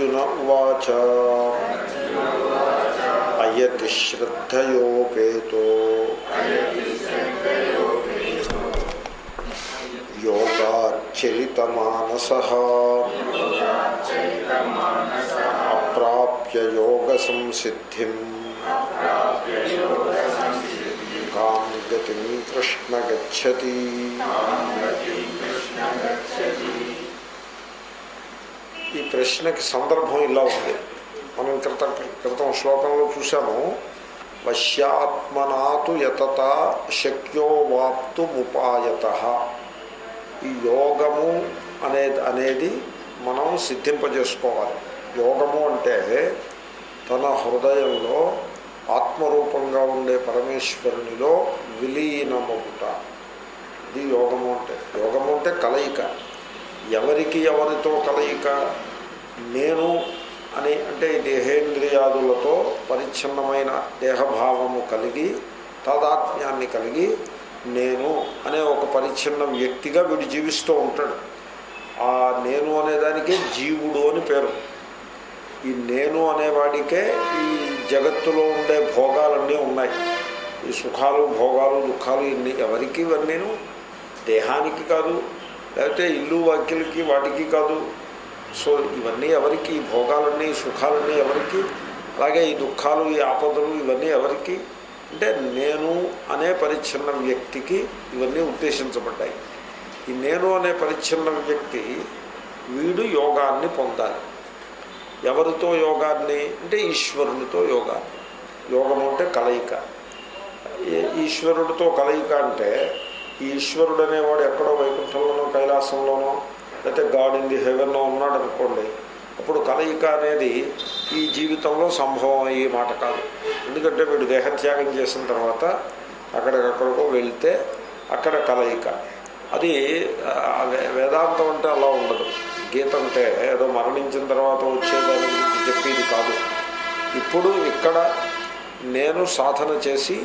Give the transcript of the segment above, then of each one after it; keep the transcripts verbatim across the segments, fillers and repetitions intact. अर्जुन उवाच अयति श्रद्धयोपेतो योगाचरितमानसः अप्राप्य योगसंसिद्धिं कां गतिं कृष्ण गच्छति। ఈ ప్రశ్నకి సందర్భం ఇలా ఉంది. మనం క్రిత క్రితం శ్లోకంలో చూసాము, వశ్యాత్మనాతు యతత శక్యో వాప్తు ఉపాయతః. ఈ యోగము అనే అనేది మనం సిద్ధింపజేసుకోవాలి. యోగము అంటే తన హృదయంలో ఆత్మరూపంగా ఉండే పరమేశ్వరునిలో విలీనమవుట, ఇది యోగము అంటే. యోగము అంటే కలయిక. ఎవరికి ఎవరితో కలయిక? నేను అని అంటే దేహేంద్రియాదులతో పరిచ్ఛిన్నమైన దేహభావము కలిగి తాదాత్మ్యాన్ని కలిగి నేను అనే ఒక పరిచ్ఛిన్న వ్యక్తిగా వీడు జీవిస్తూ ఉంటాడు. ఆ నేను అనేదానికి జీవుడు అని పేరు. ఈ నేను అనేవాడికే ఈ జగత్తులో ఉండే భోగాలన్నీ ఉన్నాయి. ఈ సుఖాలు భోగాలు దుఃఖాలు ఇన్ని ఎవరికి? నేను దేహానికి కాదు, లేకపోతే ఇల్లు వాక్యలకి వాటికి కాదు. సో ఇవన్నీ ఎవరికి? ఈ భోగాలన్నీ సుఖాలన్నీ ఎవరికి? అలాగే ఈ దుఃఖాలు ఈ ఆపదలు ఇవన్నీ ఎవరికి? అంటే నేను అనే పరిచ్ఛిన్న వ్యక్తికి ఇవన్నీ ఉద్దేశించబడ్డాయి. ఈ నేను అనే పరిచ్ఛిన్న వ్యక్తి వీడు యోగాన్ని పొందాలి. ఎవరితో యోగాన్ని అంటే ఈశ్వరునితో యోగాన్ని. యోగం అంటే కలయిక. ఈశ్వరుడితో కలయిక అంటే ఈశ్వరుడు అనేవాడు ఎక్కడో వైకుంఠంలోనో కైలాసంలోనో లేకపోతే గాడ్ ఇన్ ది హెవెన్లో ఉన్నాడు అనుకోండి, అప్పుడు కలయిక అనేది ఈ జీవితంలో సంభవం అయ్యే మాట కాదు. ఎందుకంటే వీడు దేహత్యాగం చేసిన తర్వాత అక్కడికక్కడికో వెళితే అక్కడ కలయిక. అది వేదాంతం అంటే అలా ఉండదు. గీత అంటే ఏదో మరణించిన తర్వాత వచ్చేదాన్ని చెప్పేది కాదు. ఇప్పుడు ఇక్కడ నేను సాధన చేసి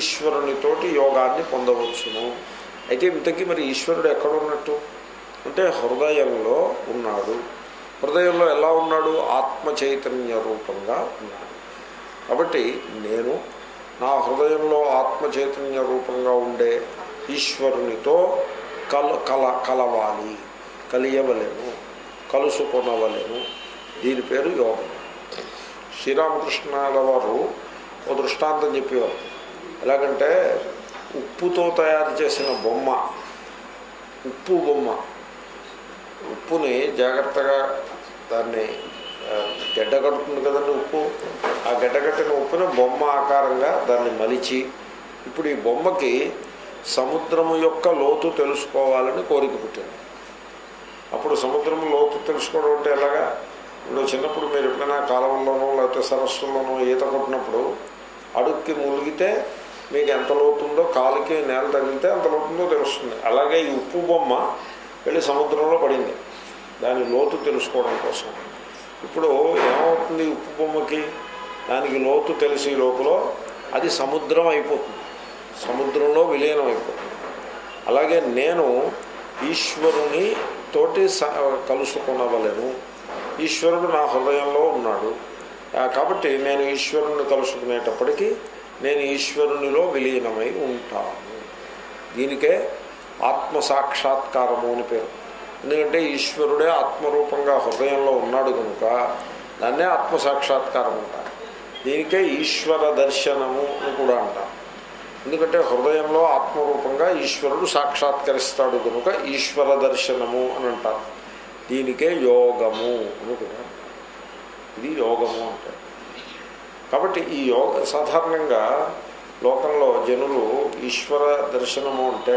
ఈశ్వరునితోటి యోగాన్ని పొందవచ్చును. అయితే ఇంతకీ మరి ఈశ్వరుడు ఎక్కడ ఉన్నట్టు అంటే హృదయంలో ఉన్నాడు. హృదయంలో ఎలా ఉన్నాడు? ఆత్మ చైతన్య రూపంగా ఉన్నాడు. కాబట్టి నేను నా హృదయంలో ఆత్మ చైతన్య రూపంగా ఉండే ఈశ్వరునితో కల కల కలవాలి కలియవలేను, కలుసుకొనవలేను. దీని పేరు యోగం. శ్రీరామకృష్ణుల వారు ఓ దృష్టాంతం చెప్పేవారు. ఎలాగంటే ఉప్పుతో తయారు చేసిన బొమ్మ, ఉప్పు బొమ్మ, ఉప్పుని జాగ్రత్తగా దాన్ని గడ్డ కడుతుంది కదండి ఉప్పు. ఆ గడ్డ కట్టిన ఉప్పుని బొమ్మ ఆకారంగా దాన్ని మలిచి, ఇప్పుడు ఈ బొమ్మకి సముద్రము యొక్క లోతు తెలుసుకోవాలని కోరిక పుట్టింది. అప్పుడు సముద్రము లోతు తెలుసుకోవడం అంటే ఎలాగా? ఇప్పుడు చిన్నప్పుడు మీరు ఎప్పుడైనా కాలంలోనూ లేకపోతే సరస్సుల్లోనూ ఈత కొట్టినప్పుడు అడుక్కి మునిగితే మీకు ఎంత లోతుందో, కాలుకి నేల తగిలితే ఎంత లోతుందో తెలుస్తుంది. అలాగే ఈ ఉప్పు బొమ్మ వెళ్ళి సముద్రంలో పడింది దాని లోతు తెలుసుకోవడం కోసం. ఇప్పుడు ఏమవుతుంది? ఉప్పు బొమ్మకి దానికి లోతు తెలిసి లోపల అది సముద్రం అయిపోతుంది, సముద్రంలో విలీనం అయిపోతుంది. అలాగే నేను ఈశ్వరుని తోటి కలుసుకునవలేను. ఈశ్వరుడు నా హృదయంలో ఉన్నాడు కాబట్టి నేను ఈశ్వరుని కలుసుకునేటప్పటికీ నేను ఈశ్వరునిలో విలీనమై ఉంటాను. దీనికే ఆత్మసాక్షాత్కారము అని పేరు. ఎందుకంటే ఈశ్వరుడే ఆత్మరూపంగా హృదయంలో ఉన్నాడు కనుక దాన్నే ఆత్మసాక్షాత్కారం అంటారు. దీనికే ఈశ్వర దర్శనము అని కూడా అంటారు. ఎందుకంటే హృదయంలో ఆత్మరూపంగా ఈశ్వరుడు సాక్షాత్కరిస్తాడు కనుక ఈశ్వర దర్శనము అని అంటారు. దీనికే యోగము అని కూడా అంటారు. ఇది యోగము అంటే. కాబట్టి ఈ యోగ సాధారణంగా లోకంలో జనులు ఈశ్వర దర్శనము అంటే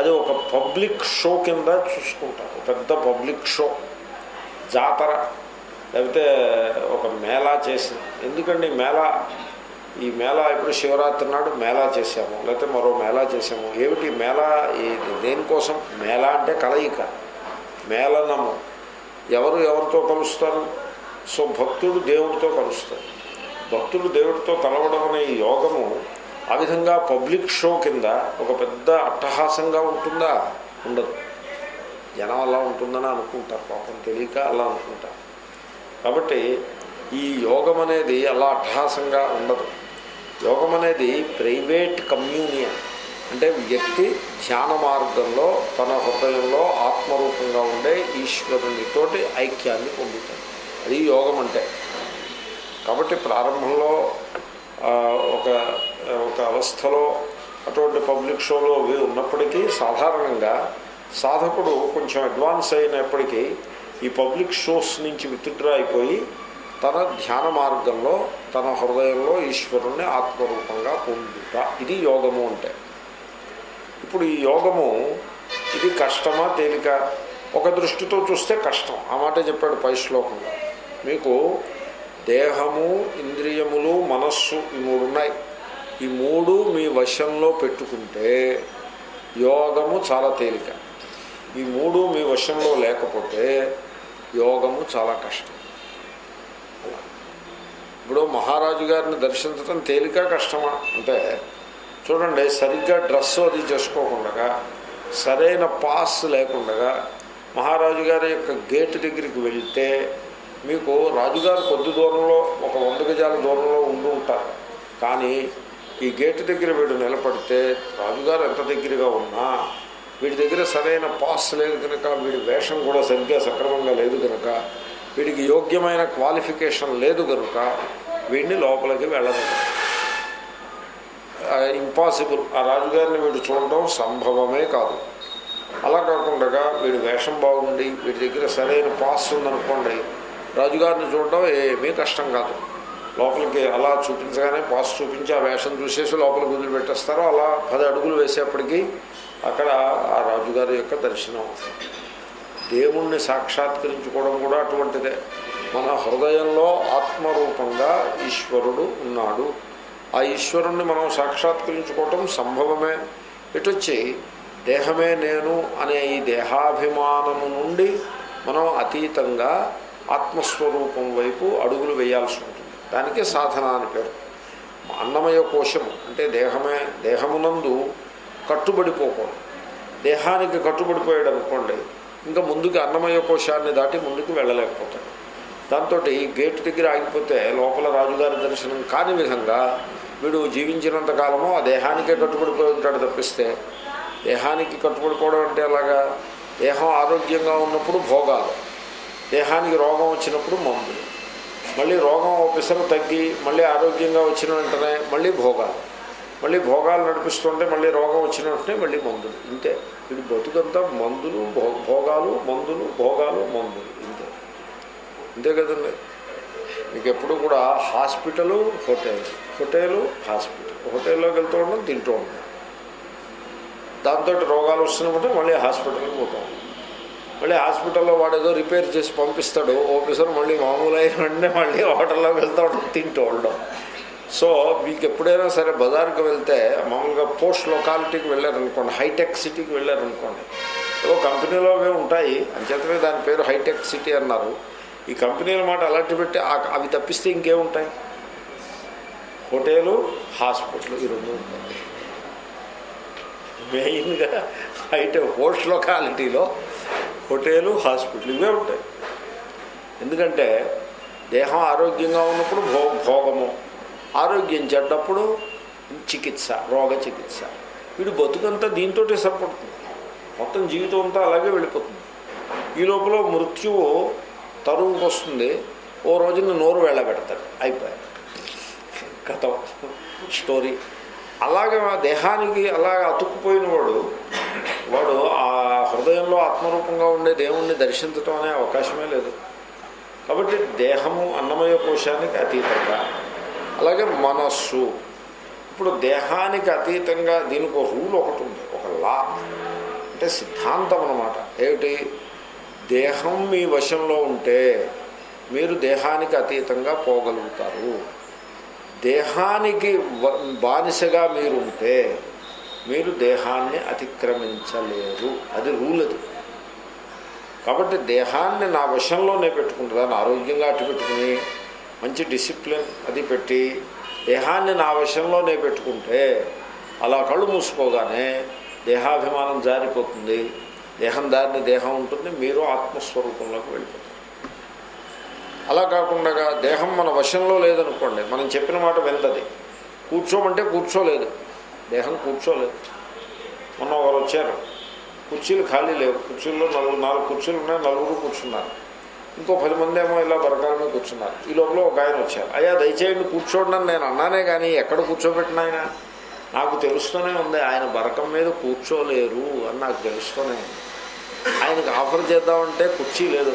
అది ఒక పబ్లిక్ షో కింద చూసుకుంటారు. పెద్ద పబ్లిక్ షో, జాతర లేకపోతే ఒక మేళా చేసి. ఎందుకండి మేళా? ఈ మేళా ఇప్పుడు శివరాత్రి నాడు మేళా చేసాము, లేకపోతే మరో మేళా చేసాము. ఏమిటి మేళా? దేనికోసం? మేళా అంటే కలయిక, మేళనము. ఎవరు ఎవరితో కలుస్తారు? సో భక్తుడు దేవుడితో కలుస్తాడు. భక్తుడు దేవుడితో కలవడం అనే యోగము ఆ విధంగా పబ్లిక్ షో కింద ఒక పెద్ద అట్టహాసంగా ఉంటుందా? ఉండదు. జనం అలా ఉంటుందని అనుకుంటారు, పాపం తెలియక అలా అనుకుంటారు. కాబట్టి ఈ యోగం అనేది అలా అట్టహాసంగా ఉండదు. యోగం అనేది ప్రైవేట్ కమ్యూనియన్, అంటే వ్యక్తి ధ్యాన మార్గంలో తన హృదయంలో ఆత్మరూపంగా ఉండే ఈశ్వరునితోటి ఐక్యాన్ని పొందుతాడు. అది యోగం అంటే. కాబట్టి ప్రారంభంలో ఒక ఒక అవస్థలో అటువంటి పబ్లిక్ షోలో అవి ఉన్నప్పటికీ సాధారణంగా సాధకుడు కొంచెం అడ్వాన్స్ అయినప్పటికీ ఈ పబ్లిక్ షోస్ నుంచి విత్డ్రా అయిపోయి తన ధ్యాన మార్గంలో తన హృదయంలో ఈశ్వరుణ్ణి ఆత్మరూపంగా పొందుట, ఇది యోగము అంటే. ఇప్పుడు ఈ యోగము ఇది కష్టమా తేలిక? ఒక దృష్టితో చూస్తే కష్టం. ఆ మాట చెప్పాడు పై శ్లోకంలో. మీకు దేహము, ఇంద్రియములు, మనస్సు, ఈ మూడు ఉన్నాయి. ఈ మూడు మీ వశంలో పెట్టుకుంటే యోగము చాలా తేలిక. ఈ మూడు మీ వశంలో లేకపోతే యోగము చాలా కష్టం. ఇప్పుడు మహారాజు గారిని దర్శించడం తేలిక కష్టమా అంటే, చూడండి, సరిగ్గా డ్రెస్ అది చేసుకోకుండా, సరైన పాస్ లేకుండా మహారాజు గారి యొక్క గేటు దగ్గరికి వెళితే మీకు రాజుగారు కొద్ది దూరంలో ఒక వంద గజాల దూరంలో ఉండి ఉంటారు. కానీ ఈ గేటు దగ్గర వీడు నిలబడితే రాజుగారు ఎంత దగ్గరగా ఉన్నా వీడి దగ్గర సరైన పాస్ లేదు కనుక, వీడి వేషం కూడా సరిగ్గా సక్రమంగా లేదు కనుక, వీడికి యోగ్యమైన క్వాలిఫికేషన్ లేదు కనుక వీడిని లోపలికి వెళ్ళదు. ఇంపాసిబుల్. ఆ రాజుగారిని వీడు చూడడం సంభవమే కాదు. అలా కాకుండా వీడి వేషం బాగుండి వీడి దగ్గర సరైన పాస్ ఉందనుకోండి, రాజుగారిని చూడడం ఏమీ కష్టం కాదు. లోపలికి అలా చూపించగానే పాస్ చూపించి ఆ వేషం చూసేసి లోపలికి వదిలిపెట్టేస్తారో, అలా పది అడుగులు వేసేప్పటికీ అక్కడ ఆ రాజుగారి యొక్క దర్శనం. దేవుణ్ణి సాక్షాత్కరించుకోవడం కూడా అటువంటిదే. మన హృదయంలో ఆత్మరూపంగా ఈశ్వరుడు ఉన్నాడు. ఆ ఈశ్వరుణ్ణి మనం సాక్షాత్కరించుకోవటం సంభవమే. ఇటొచ్చి దేహమే నేను అనే ఈ దేహాభిమానము నుండి మనం అతీతంగా ఆత్మస్వరూపం వైపు అడుగులు వేయాల్సి ఉంటుంది. దానికి సాధన అని పేరు. అన్నమయ కోశము అంటే దేహమే. దేహమునందు కట్టుబడిపోకూడదు. దేహానికి కట్టుబడిపోయాడు అనుకోండి, ఇంకా ముందుకు అన్నమయ కోశాన్ని దాటి ముందుకు వెళ్ళలేకపోతాడు. దాంతో ఈ గేటు దగ్గర ఆగిపోతే లోపల రాజుగారి దర్శనం కాని విధంగా వీడు జీవించినంత కాలము ఆ దేహానికే కట్టుబడిపోయి ఉంటాడు తప్పిస్తే. దేహానికి కట్టుబడిపోవడం అంటే అలాగా, దేహం ఆరోగ్యంగా ఉన్నప్పుడు భోగాలు, దేహానికి రోగం వచ్చినప్పుడు మందులు, మళ్ళీ రోగం ఒకసారి తగ్గి మళ్ళీ ఆరోగ్యంగా వచ్చిన వెంటనే మళ్ళీ భోగాలు, మళ్ళీ భోగాలు నడిపిస్తుంటే మళ్ళీ రోగం వచ్చిన వెంటనే మళ్ళీ మందులు. ఇంతే వీడి బతుకంతా మందులు, భోగాలు, మందులు, భోగాలు, మందులు. ఇంతే ఇంతే కదండి. మీకు ఎప్పుడు కూడా హాస్పిటలు, హోటల్, హోటలు, హాస్పిటల్. హోటల్లోకి వెళ్తూ ఉండడం, తింటూ ఉంటాం. దాంతో రోగాలు వస్తున్నప్పుడు మళ్ళీ హాస్పిటల్కి పోతాం. మళ్ళీ హాస్పిటల్లో వాడు ఏదో రిపేర్ చేసి పంపిస్తాడు ఆఫీసర్, మళ్ళీ మామూలు అయిన వెంటనే మళ్ళీ హోటల్లోకి వెళ్తూ ఉండడం, తింటూ ఉండడం. సో మీకు ఎప్పుడైనా సరే బజార్కి వెళ్తే మామూలుగా పోస్ట్ లొకాలిటీకి వెళ్ళారనుకోండి, హైటెక్ సిటీకి వెళ్ళారనుకోండి, ఏవో కంపెనీలో మేము ఉంటాయి, అంచేతనే దాని పేరు హైటెక్ సిటీ అన్నారు. ఈ కంపెనీల మాట అలాంటి పెట్టి అవి తప్పిస్తే ఇంకేముంటాయి? హోటలు, హాస్పిటల్, ఈ రెండు ఉంటాయి మెయిన్గా. హైటె పోస్ట్ లొకాలిటీలో హోటలు, హాస్పిటల్, ఇవే ఉంటాయి. ఎందుకంటే దేహం ఆరోగ్యంగా ఉన్నప్పుడు భో భోగము ఆరోగ్యం చెడ్డప్పుడు చికిత్స, రోగ చికిత్స. వీడు బతుకంతా దీంతో సరిపడుతుంది, మొత్తం జీవితం అంతా అలాగే వెళ్ళిపోతుంది. ఈ లోపల మృత్యువు తరువుకు వస్తుంది. ఓ రోజున నోరు వెళ్ళబెడతాడు, అయిపోయాడు, కథ, స్టోరీ. అలాగే దేహానికి అలాగే అతుక్కుపోయిన వాడు వాడు ఆ హృదయంలో ఆత్మరూపంగా ఉండే దేవుణ్ణి దర్శించడం అనే అవకాశమే లేదు. కాబట్టి దేహము అన్నమయ కోశానికి అతీతంగా, అలాగే మనస్సు. ఇప్పుడు దేహానికి అతీతంగా దీనికి ఒక రూల్ ఒకటి ఉంది, ఒక లా, అంటే సిద్ధాంతం అన్నమాట. ఏమిటి? దేహం మీ వశంలో ఉంటే మీరు దేహానికి అతీతంగా పోగలుగుతారు. దేహానికి బానిసగా మీరుంటే మీరు దేహాన్ని అతిక్రమించలేరు. అది రూల్. అది. కాబట్టి దేహాన్ని నా వశంలోనే పెట్టుకుంటుంది, దాన్ని ఆరోగ్యంగా అటు పెట్టుకుని మంచి డిసిప్లిన్ అది పెట్టి దేహాన్ని నా వశంలోనే పెట్టుకుంటే అలా కళ్ళు మూసుకోగానే దేహాభిమానం జారిపోతుంది. దేహం దారిని దేహం ఉంటుంది, మీరు ఆత్మస్వరూపంలోకి వెళ్ళిపోతారు. అలా కాకుండా దేహం మన వశంలో లేదనుకోండి, మనం చెప్పిన మాట విందది. కూర్చోమంటే కూర్చోలేదు, దేహం కూర్చోలేదు. మొన్న ఒకరు వచ్చారు, కుర్చీలు ఖాళీ లేవు, కుర్చీల్లో నలుగురు నాలుగు కుర్చీలు ఉన్నాయి, నలుగురు కూర్చున్నారు. ఇంకో పది మంది ఏమో ఇలా బరకాలనే కూర్చున్నారు. ఈ లోపల ఒక ఆయన వచ్చారు, అయ్యా దయచేయండి కూర్చోండి అని నేను అన్నానే కానీ ఎక్కడ కూర్చోబెట్టిన ఆయన నాకు తెలుస్తూనే ఉంది, ఆయన బరకం మీద కూర్చోలేరు అని నాకు తెలుస్తూనే ఉంది. ఆయనకు ఆఫర్ చేద్దామంటే కుర్చీ లేదు,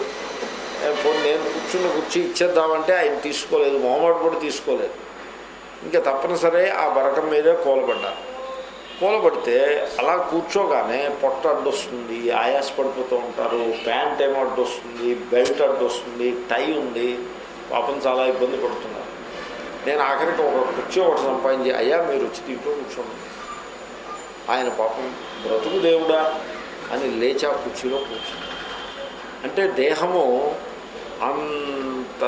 నేను కూర్చున్న కుర్చీ ఇచ్చేద్దామంటే ఆయన తీసుకోలేదు, మొహమాటు కూడా తీసుకోలేదు. ఇంకా తప్పనిసరి ఆ బరకం మీదే కూలబడ్డారు. కూలబడితే అలా కూర్చోగానే పొట్ట అడ్డొస్తుంది, ఆయాస పడిపోతూ ఉంటారు, ప్యాంట్ ఏమో అడ్డొస్తుంది, బెల్ట్ అడ్డొస్తుంది, టై ఉంది, పాపం చాలా ఇబ్బంది పడుతున్నారు. నేను ఆఖరికి ఒక కుర్చీ ఒకటి సంపాదించి, అయ్యా మీరు వచ్చి దీంట్లో కూర్చోండి. ఆయన పాపం బ్రతుకు దేవుడా అని లేచి ఆ కుర్చీలో కూర్చుంది. అంటే దేహము అంత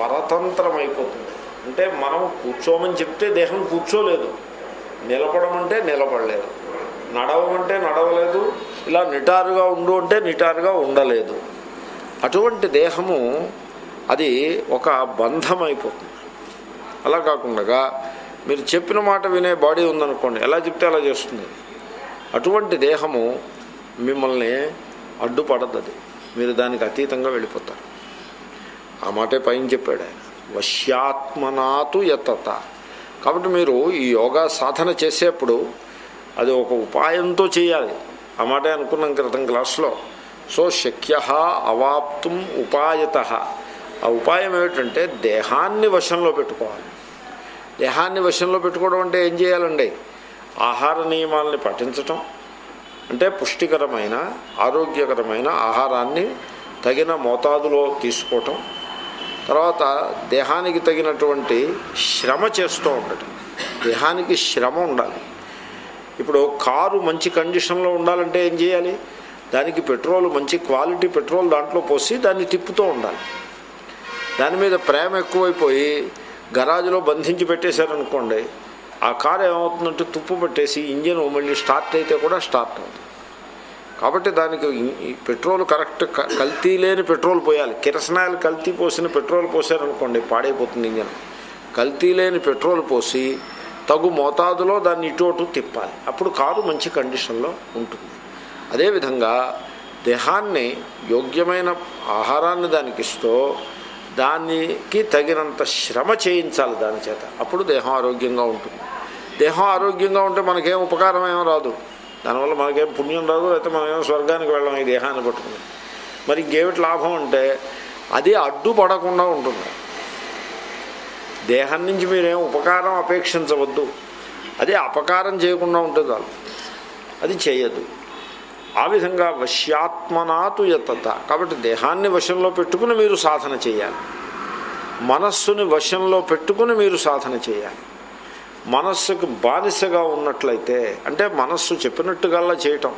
పరతంత్రం అయిపోతుంది. అంటే మనం కూర్చోమని చెప్తే దేహం కూర్చోలేదు, నిలబడమంటే నిలబడలేదు, నడవమంటే నడవలేదు, ఇలా నిటారుగా ఉండు అంటే నిటారుగా ఉండలేదు. అటువంటి దేహము అది ఒక బంధం అయిపోతుంది. అలా కాకుండా మీరు చెప్పిన మాట వినే బాడీ ఉందనుకోండి, ఎలా చెప్తే అలా చేస్తుంది. అటువంటి దేహము మిమ్మల్ని అడ్డుపడద్దు, మీరు దానికి అతీతంగా వెళ్ళిపోతారు. ఆ మాటే పైన చెప్పాడు ఆయన, వశ్యాత్మనాతు యతత. కాబట్టి మీరు ఈ యోగా సాధన చేసేప్పుడు అది ఒక ఉపాయంతో చేయాలి. ఆ మాటే అనుకున్నాం క్రితం క్లాస్లో. సో శక్య అవాప్తుం ఉపాయత. ఆ ఉపాయం ఏమిటంటే దేహాన్ని వశంలో పెట్టుకోవాలి. దేహాన్ని వశంలో పెట్టుకోవడం అంటే ఏం చేయాలండి? ఆహార నియమాలని పాటించటం, అంటే పుష్టికరమైన ఆరోగ్యకరమైన ఆహారాన్ని తగిన మోతాదులో తీసుకోవటం, తర్వాత దేహానికి తగినటువంటి శ్రమ చేస్తూ ఉండటం. దేహానికి శ్రమ ఉండాలి. ఇప్పుడు కారు మంచి కండిషన్లో ఉండాలంటే ఏం చేయాలి? దానికి పెట్రోల్, మంచి క్వాలిటీ పెట్రోల్ దాంట్లో పోసి దాన్ని తిప్పుతూ ఉండాలి. దాని మీద ప్రేమ ఎక్కువైపోయి గరాజులో బంధించి పెట్టేశారనుకోండి, ఆ కారు ఏమవుతుందంటే తుప్పు పట్టేసి ఇంజిన్ మళ్ళీ స్టార్ట్ అయితే కూడా స్టార్ట్ అవుతుంది. కాబట్టి దానికి పెట్రోల్ కరెక్ట్, కల్తీ లేని పెట్రోల్ పోయాలి. కిరసనాయిల్ కల్తీ పోసిన పెట్రోల్ పోసారనుకోండి పాడైపోతుంది ఇంజిన్. కల్తీ లేని పెట్రోల్ పోసి తగు మోతాదులో దాన్ని ఇటు అటు తిప్పాలి. అప్పుడు కారు మంచి కండిషన్లో ఉంటుంది. అదేవిధంగా దేహాన్ని యోగ్యమైన ఆహారాన్ని దానికి ఇస్తూ దానికి తగినంత శ్రమ చేయించాలి దాని చేత. అప్పుడు దేహం ఆరోగ్యంగా ఉంటుంది. దేహం ఆరోగ్యంగా ఉంటే మనకేం ఉపకారం ఏమో రాదు, దానివల్ల మనకేం పుణ్యం రాదు, లేకపోతే మనమేమో స్వర్గానికి వెళ్ళాం ఈ దేహాన్ని పట్టుకుని. మరి ఇంకేమిటి లాభం అంటే అది అడ్డుపడకుండా ఉంటుంది. దేహం నుంచి మీరేం ఉపకారం అపేక్షించవద్దు, అది అపకారం చేయకుండా ఉంటుంది, అది చేయదు. ఆ విధంగా వశ్యాత్మనాతు యతత. కాబట్టి దేహాన్ని వశంలో పెట్టుకుని మీరు సాధన చేయాలి. మనస్సుని వశంలో పెట్టుకుని మీరు సాధన చేయాలి. మనస్సుకు బానిసగా ఉన్నట్లయితే, అంటే మనస్సు చెప్పినట్టుగల్లా చేయటం,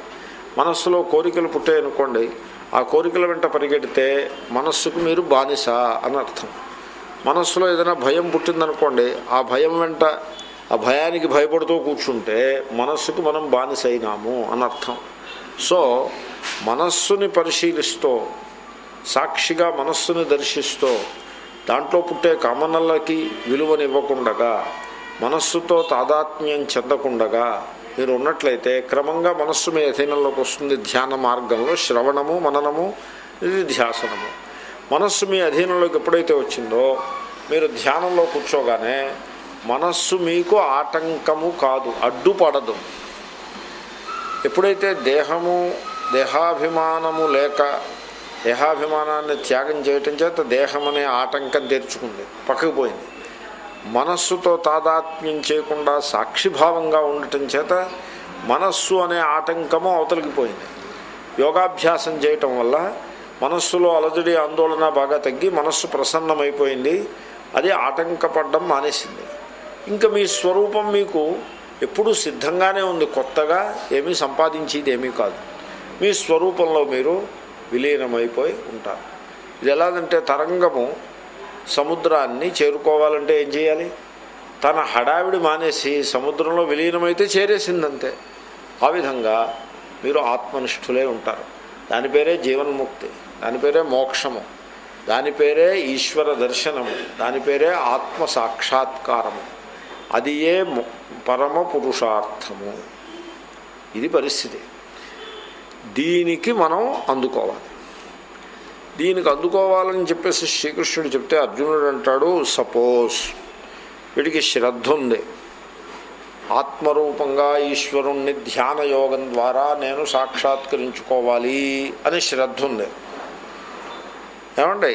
మనస్సులో కోరికలు పుట్టాయనుకోండి, ఆ కోరికల వెంట పరిగెడితే మనస్సుకు మీరు బానిస అని అర్థం. మనస్సులో ఏదైనా భయం పుట్టిందనుకోండి, ఆ భయం వెంట ఆ భయానికి భయపడుతూ కూర్చుంటే మనస్సుకు మనం బానిస అయినాము అని అర్థం. సో మనస్సుని పరిశీలిస్తూ, సాక్షిగా మనస్సుని దర్శిస్తూ, దాంట్లో పుట్టే కామనలకి విలువనివ్వకుండగా, మనస్సుతో తాదాత్మ్యం చెందకుండగా మీరు ఉన్నట్లయితే క్రమంగా మనస్సు మీ అధీనంలోకి వస్తుంది. ధ్యాన మార్గంలో శ్రవణము, మననము, నిధిధ్యాసనము. మనస్సు మీ అధీనంలోకి ఎప్పుడైతే వచ్చిందో మీరు ధ్యానంలో కూర్చోగానే మనస్సు మీకు ఆటంకము కాదు, అడ్డుపడదు. ఎప్పుడైతే దేహము దేహాభిమానము లేక దేహాభిమానాన్ని త్యాగం చేయటం చేత దేహం అనే ఆటంకం తెరుచుకుంది, పక్కకు పోయింది. మనస్సుతో తాదాత్మ్యం చేయకుండా సాక్షిభావంగా ఉండటం చేత మనస్సు అనే ఆటంకము అవతలికి పోయింది. యోగాభ్యాసం చేయటం వల్ల మనస్సులో అలజడి ఆందోళన బాగా తగ్గి మనస్సు ప్రసన్నమైపోయింది, అది ఆటంకపడడం మానేసింది. ఇంకా మీ స్వరూపం మీకు ఎప్పుడూ సిద్ధంగానే ఉంది, కొత్తగా ఏమీ సంపాదించేది ఏమీ కాదు, మీ స్వరూపంలో మీరు విలీనమైపోయి ఉంటారు. ఇది ఎలాగంటే తరంగము సముద్రాన్ని చేరుకోవాలంటే ఏం చేయాలి? తన హడావిడి మానేసి సముద్రంలో విలీనమైతే చేరేసిందంతే. ఆ విధంగా మీరు ఆత్మనిష్ఠులే ఉంటారు. దాని పేరే జీవన్ముక్తి, దాని పేరే మోక్షము. దాని పేరే ఈశ్వర దర్శనము, దాని పేరే ఆత్మ సాక్షాత్కారము. అది ఏ పరమ పురుషార్థము. ఇది పరిస్థితి. దీనికి మనం అందుకోవాలి. దీనికి అందుకోవాలని చెప్పేసి శ్రీకృష్ణుడు చెప్తే అర్జునుడు అంటాడు, సపోజ్ వీడికి శ్రద్ధ ఉంది, ఆత్మరూపంగా ఈశ్వరుణ్ణి ధ్యాన యోగం ద్వారా నేను సాక్షాత్కరించుకోవాలి అని శ్రద్ధ ఉంది. ఏమండి,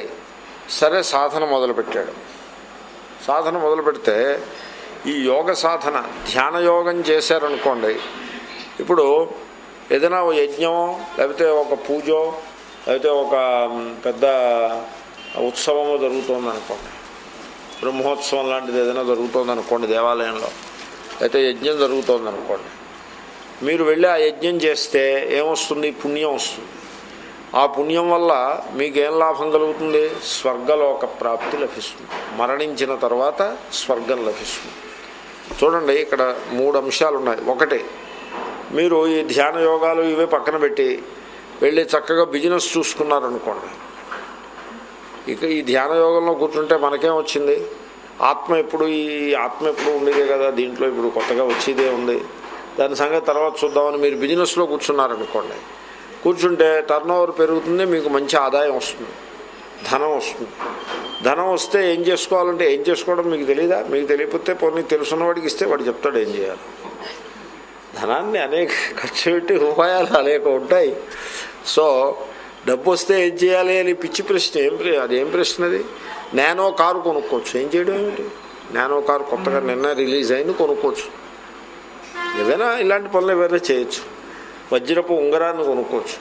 సరే సాధన మొదలుపెట్టాడు. సాధన మొదలు పెడితే ఈ యోగ సాధన ధ్యాన యోగం చేశారనుకోండి, ఇప్పుడు ఏదైనా ఒక యజ్ఞమో లేకపోతే ఒక పూజో లేకపోతే ఒక పెద్ద ఉత్సవమో జరుగుతుందనుకోండి, బ్రహ్మోత్సవం లాంటిది ఏదైనా జరుగుతుందనుకోండి, దేవాలయంలో అయితే యజ్ఞం జరుగుతుందనుకోండి, మీరు వెళ్ళి ఆ యజ్ఞం చేస్తే ఏమొస్తుంది? పుణ్యం వస్తుంది. ఆ పుణ్యం వల్ల మీకేం లాభం కలుగుతుంది? స్వర్గలోక ప్రాప్తి లభిస్తుంది. మరణించిన తర్వాత స్వర్గం లభిస్తుంది. చూడండి, ఇక్కడ మూడు అంశాలు ఉన్నాయి. ఒకటి, మీరు ఈ ధ్యాన యోగాలు ఇవే పక్కన పెట్టి వెళ్ళి చక్కగా బిజినెస్ చూసుకున్నారనుకోండి, ఇక ఈ ధ్యాన యోగంలో కూర్చుంటే మనకేం వచ్చింది? ఆత్మ ఎప్పుడు ఈ ఆత్మ ఎప్పుడు ఉండేదే కదా, దీంట్లో ఇప్పుడు కొత్తగా వచ్చేదే ఉంది, దాని సంగతి తర్వాత చూద్దామని మీరు బిజినెస్లో కూర్చున్నారనుకోండి, కూర్చుంటే టర్న్ ఓవర్ పెరుగుతుంది, మీకు మంచి ఆదాయం వస్తుంది, ధనం వస్తుంది. ధనం వస్తే ఏం చేసుకోవాలంటే ఏం చేసుకోవడం మీకు తెలియదా? మీకు తెలియకపోతే పోనీ తెలుసున్నవాడికి ఇస్తే వాడు చెప్తాడు ఏం చేయాలి. ధనాన్ని అనేక ఖర్చు పెట్టి ఉపాయాలు అనేక ఉంటాయి. సో డబ్బు వస్తే ఏం చేయాలి అని పిచ్చి ప్రశ్న. ఏం అది ఏం ప్రశ్న అది? నానో కారు కొనుక్కోవచ్చు. ఏం చేయడం ఏమిటి? నానో కారు కొత్తగా నిన్న రిలీజ్ అయింది, కొనుక్కోవచ్చు. ఏదైనా ఇలాంటి పనులు ఏవైనా చేయొచ్చు. వజ్రపు ఉంగరాన్ని కొనుక్కోవచ్చు,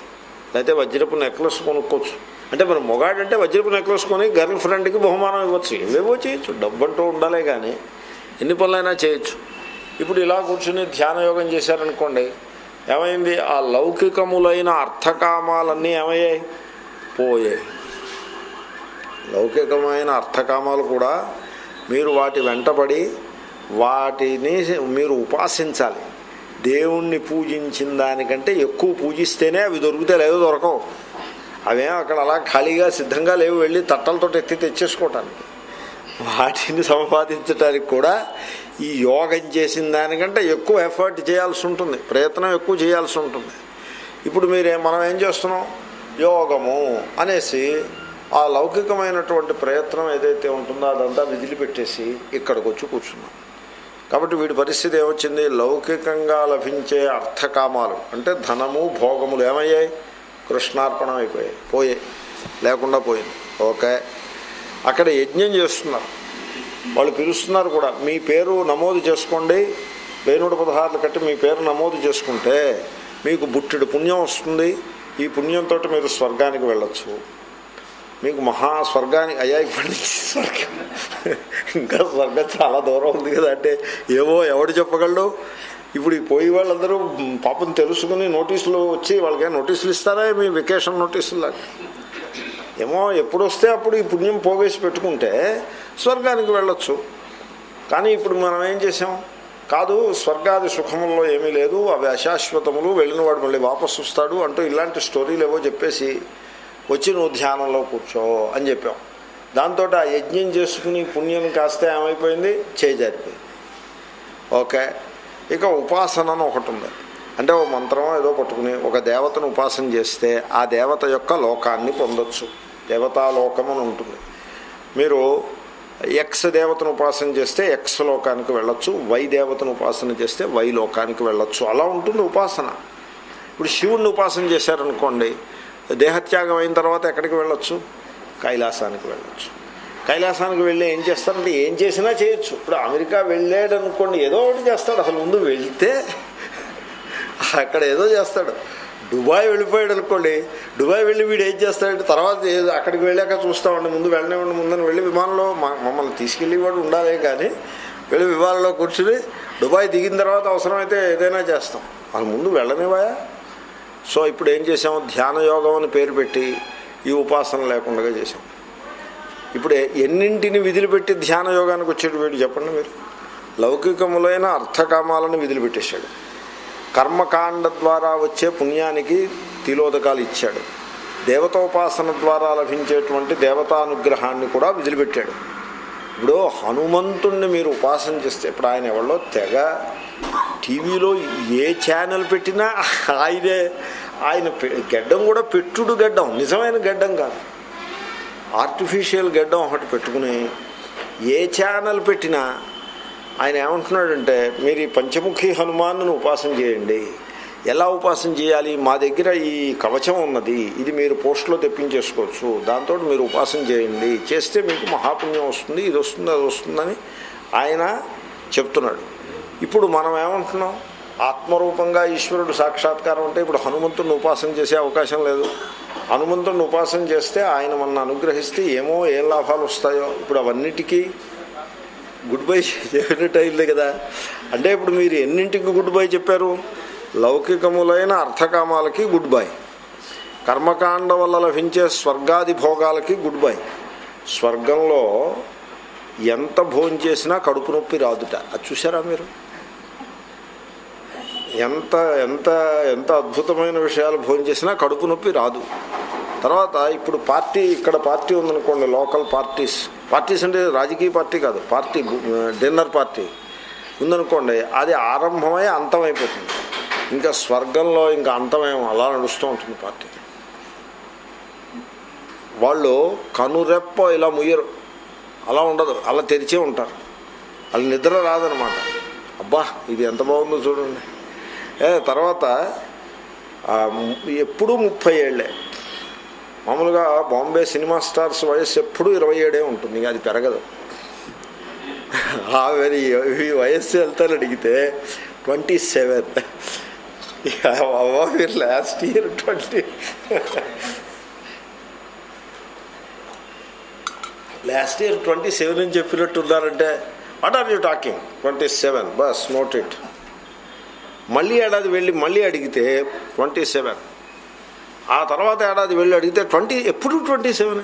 లేకపోతే వజ్రపు నెక్లెస్ కొనుక్కోవచ్చు. అంటే మనం మొగాడంటే వజ్రపు నెక్లెస్ కొని గర్ల్ ఫ్రెండ్కి బహుమానం ఇవ్వచ్చు. ఏవేవో చేయొచ్చు. డబ్బు అంటూ ఉండాలి కానీ ఎన్ని పనులైనా చేయొచ్చు. ఇప్పుడు ఇలా కూర్చుని ధ్యాన యోగం చేశారనుకోండి, ఏమైంది? ఆ లౌకికములైన అర్థకామాలన్నీ ఏమయ్యాయి? పోయాయి. లౌకికమైన అర్థకామాలు కూడా మీరు వాటి వెంటబడి వాటిని మీరు ఉపాసించాలి. దేవుణ్ణి పూజించిన దానికంటే ఎక్కువ పూజిస్తేనే అవి దొరికితే, లేదో దొరకవు. అవేం అక్కడ అలా ఖాళీగా సిద్ధంగా లేవు వెళ్ళి తట్టలతో ఎత్తి తెచ్చేసుకోవటానికి. వాటిని సంపాదించడానికి కూడా ఈ యోగం చేసిన దానికంటే ఎక్కువ ఎఫర్ట్ చేయాల్సి ఉంటుంది, ప్రయత్నం ఎక్కువ చేయాల్సి ఉంటుంది. ఇప్పుడు మీరే మనం ఏం చేస్తున్నాం? యోగము అనేసి ఆ లౌకికమైనటువంటి ప్రయత్నం ఏదైతే ఉంటుందో అదంతా విదిలిపెట్టేసి ఇక్కడికి వచ్చి కూర్చున్నాం. కాబట్టి వీడి పరిస్థితి ఏమొచ్చింది? లౌకికంగా లభించే అర్థకామాలు అంటే ధనము భోగములు ఏమయ్యాయి? కృష్ణార్పణం అయిపోయాయి, పోయే లేకుండా పోయింది. ఓకే, అక్కడ యజ్ఞం చేస్తున్నారు, వాళ్ళు పిలుస్తున్నారు కూడా, మీ పేరు నమోదు చేసుకోండి, వేణుడు పదహారులు కట్టి మీ పేరు నమోదు చేసుకుంటే మీకు బుట్టెడు పుణ్యం వస్తుంది. ఈ పుణ్యంతో మీరు స్వర్గానికి వెళ్ళొచ్చు. మీకు మహా స్వర్గానికి అయ్యా ఇప్పటి నుంచి స్వర్గం, ఇంకా స్వర్గం చాలా దూరం ఉంది కదా అంటే ఏవో ఎవడు చెప్పగలడు. ఇప్పుడు ఈ పోయి వాళ్ళందరూ పాపం తెలుసుకుని నోటీసులు వచ్చి వాళ్ళకే నోటీసులు ఇస్తారా? మీ వెకేషన్ నోటీసులు ఏమో ఎప్పుడు వస్తే అప్పుడు ఈ పుణ్యం పోగేసి పెట్టుకుంటే స్వర్గానికి వెళ్ళొచ్చు. కానీ ఇప్పుడు మనం ఏం చేసాం? కాదు, స్వర్గాది సుఖముల్లో ఏమీ లేదు, అవి అశాశ్వతములు, వెళ్ళినవాడు మళ్ళీ వాపసు వస్తాడు అంటూ ఇలాంటి స్టోరీలు ఏవో చెప్పేసి వచ్చి నువ్వు ధ్యానంలో కూర్చో అని చెప్పాం. దాంతో ఆ యజ్ఞం చేసుకుని పుణ్యం కాస్త ఏమైపోయింది? చేజారిపోయింది. ఓకే, ఇక ఉపాసన ఒకటి ఉంది. అంటే ఓ మంత్రం ఏదో పట్టుకుని ఒక దేవతను ఉపాసన చేస్తే ఆ దేవత యొక్క లోకాన్ని పొందొచ్చు. దేవతాలోకం అని ఉంటుంది. మీరు ఎక్స్ దేవతను ఉపాసన చేస్తే ఎక్స్ లోకానికి వెళ్ళొచ్చు, వై దేవతను ఉపాసన చేస్తే వై లోకానికి వెళ్ళొచ్చు. అలా ఉంటుంది ఉపాసన. ఇప్పుడు శివుణ్ణి ఉపాసన చేశారనుకోండి, దేహత్యాగం అయిన తర్వాత ఎక్కడికి వెళ్ళొచ్చు? కైలాసానికి వెళ్ళొచ్చు. కైలాసానికి వెళ్ళి ఏం చేస్తారంటే ఏం చేసినా చేయొచ్చు. ఇప్పుడు అమెరికా వెళ్ళాడు అనుకోండి, ఏదో ఒకటి చేస్తాడు. అసలు ముందు వెళితే అక్కడ ఏదో చేస్తాడు. దుబాయ్ వెళ్ళిపోయాడు అనుకోండి, దుబాయ్ వెళ్ళి వీడు ఏం చేస్తాడంటే తర్వాత అక్కడికి వెళ్ళాక చూస్తామండి, ముందు వెళ్ళనివ్వండి ముందని వెళ్ళి విమానంలో మమ్మల్ని తీసుకెళ్ళి వాడు ఉండాలి కానీ వెళ్ళి విమానంలో కూర్చుని దుబాయ్ దిగిన తర్వాత అవసరమైతే ఏదైనా చేస్తాం, అది ముందు వెళ్ళనివ్వయా. సో ఇప్పుడు ఏం చేసాము? ధ్యాన యోగం అని పేరు పెట్టి ఈ ఉపాసన లేకుండా చేసాం. ఇప్పుడు ఎన్నింటిని విదిలిపెట్టి ధ్యాన యోగానికి వచ్చాడు వీడు చెప్పండి మీరు? లౌకికములైన అర్థకామాలను విదిలిపెట్టేశాడు, కర్మకాండ ద్వారా వచ్చే పుణ్యానికి తిలోదకాలు ఇచ్చాడు, దేవతోపాసన ద్వారా లభించేటువంటి దేవతానుగ్రహాన్ని కూడా విదిలిపెట్టాడు. ఇప్పుడు హనుమంతుణ్ణి మీరు ఉపాసన చేస్తే, ఇప్పుడు ఆయన ఎవరిలో తెగ టీవీలో ఏ ఛానల్ పెట్టినా ఆయనే. ఆయన గడ్డం కూడా పెట్టుడు గడ్డం, నిజమైన గడ్డం కాదు, ఆర్టిఫిషియల్ గడ్డం ఒకటి పెట్టుకుని ఏ ఛానల్ పెట్టినా ఆయన ఏమంటున్నాడంటే, మీరు ఈ పంచముఖి హనుమాన్ను ఉపాసన చేయండి. ఎలా ఉపాసన చేయాలి? మా దగ్గర ఈ కవచం ఉన్నది, ఇది మీరు పోస్టులో తెప్పించేసుకోవచ్చు, దాంతో మీరు ఉపాసన చేయండి, చేస్తే మీకు మహాపుణ్యం వస్తుంది, ఇది వస్తుంది, అది వస్తుందని ఆయన చెప్తున్నాడు. ఇప్పుడు మనం ఏమంటున్నాం? ఆత్మరూపంగా ఈశ్వరుడు సాక్షాత్కారం అంటే ఇప్పుడు హనుమంతుడిని ఉపాసన చేసే అవకాశం లేదు. హనుమంతుడిని ఉపాసన చేస్తే ఆయన మనల్ని అనుగ్రహిస్తే ఏమో ఏం లాభాలు వస్తాయో. ఇప్పుడు అవన్నిటికీ గుడ్ బై చెప్పినట్టు అయింది కదా. అంటే ఇప్పుడు మీరు ఎన్నింటికి గుడ్ బై చెప్పారు? లౌకికములైన అర్థకామాలకి గుడ్ బై, కర్మకాండ వల్ల లభించే స్వర్గాది భోగాలకి గుడ్ బై. స్వర్గంలో ఎంత భోజనం చేసినా కడుపు నొప్పి రాదుట, అది చూసారా మీరు? ఎంత ఎంత ఎంత అద్భుతమైన విషయాలు భోజనం చేసినా కడుపు నొప్పి రాదు. తర్వాత ఇప్పుడు పార్టీ, ఇక్కడ పార్టీ ఉందనుకోండి, లోకల్ పార్టీస్, పార్టీస్ అంటే రాజకీయ పార్టీ కాదు, పార్టీ డిన్నర్ పార్టీ ఉందనుకోండి, అది ఆరంభమై అంతమైపోతుంది. ఇంకా స్వర్గంలో ఇంకా అంతమేమో అలా నడుస్తూ ఉంటుంది పార్టీ. వాళ్ళు కనురెప్ప ఇలా ముయ్యరు, అలా ఉండదు, అలా తెరిచే ఉంటారు, వాళ్ళు నిద్ర రాదనమాట. అబ్బా ఇది ఎంత బాగుందో చూడండి. తర్వాత ఎప్పుడూ ముప్పై ఏళ్ళే. మామూలుగా బాంబే సినిమా స్టార్స్ వయస్సు ఎప్పుడూ ఇరవై ఏడే ఉంటుంది, అది పెరగదు. మరి ఈ వయస్సు వెళ్తాను అడిగితే ట్వంటీ సెవెన్ మీరు last year twenty last year twenty seven అని చెప్పినట్టు ఉన్నారంటే what are you talking? Twenty seven bus note it. మళ్ళీ ఏడాది వెళ్ళి మళ్ళీ అడిగితే ట్వంటీ సెవెన్, ఆ తర్వాత ఏడాది వెళ్ళి అడిగితే ట్వంటీ, ఎప్పుడు ట్వంటీ సెవెన్.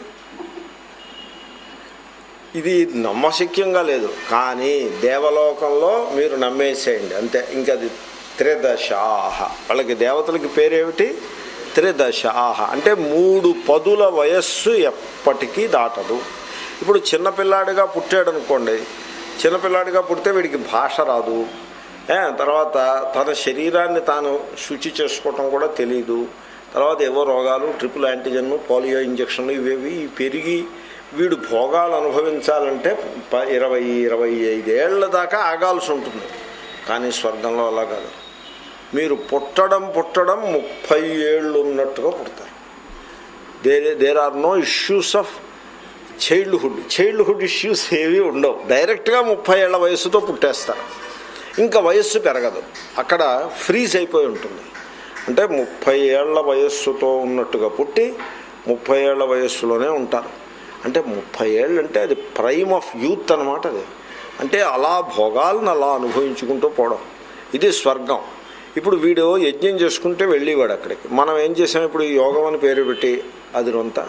ఇది నమ్మశక్యంగా లేదు. కానీ దేవలోకంలో మీరు నమ్మేసేయండి అంతే. ఇంకా అది త్రిదశాహ, వాళ్ళకి దేవతలకి పేరేమిటి? త్రిదశాహ అంటే మూడు పదుల వయస్సు ఎప్పటికీ దాటదు. ఇప్పుడు చిన్నపిల్లాడిగా పుట్టాడు అనుకోండి, చిన్నపిల్లాడిగా పుడితే వీడికి భాష రాదు, తర్వాత తన శరీరాన్ని తాను శుచి చేసుకోవటం కూడా తెలీదు, తర్వాత ఏవో రోగాలు, ట్రిపుల్ యాంటీజన్లు, పోలియో ఇంజక్షన్లు, ఇవేవి పెరిగి వీడు భోగాలు అనుభవించాలంటే ఇరవై ఇరవై ఐదేళ్ల దాకా ఆగాల్సి ఉంటుంది. కానీ స్వర్గంలో అలా కాదు, మీరు పుట్టడం పుట్టడం ముప్పై ఏళ్ళు ఉన్నట్టుగా పుడతారు. There there are no issues of childhood, childhood issues ఏవి ఉండవు, డైరెక్ట్గా ముప్పై ఏళ్ళ వయసుతో పుట్టేస్తారు, ఇంకా వయస్సు పెరగదు, అక్కడ ఫ్రీజ్ అయిపోయి ఉంటుంది. అంటే ముప్పై ఏళ్ల వయస్సుతో ఉన్నట్టుగా పుట్టి ముప్పై ఏళ్ల వయస్సులోనే ఉంటారు. అంటే ముప్పై ఏళ్ళు అంటే అది ప్రైమ్ ఆఫ్ యూత్ అనమాట. అది అంటే అలా భోగాలను అలా అనుభవించుకుంటూ పోవడం, ఇది స్వర్గం. ఇప్పుడు వీడు యజ్ఞం చేసుకుంటే వెళ్ళేవాడు అక్కడికి, మనం ఏం చేసాం? ఇప్పుడు యోగం అని పేరు పెట్టి అది అంతా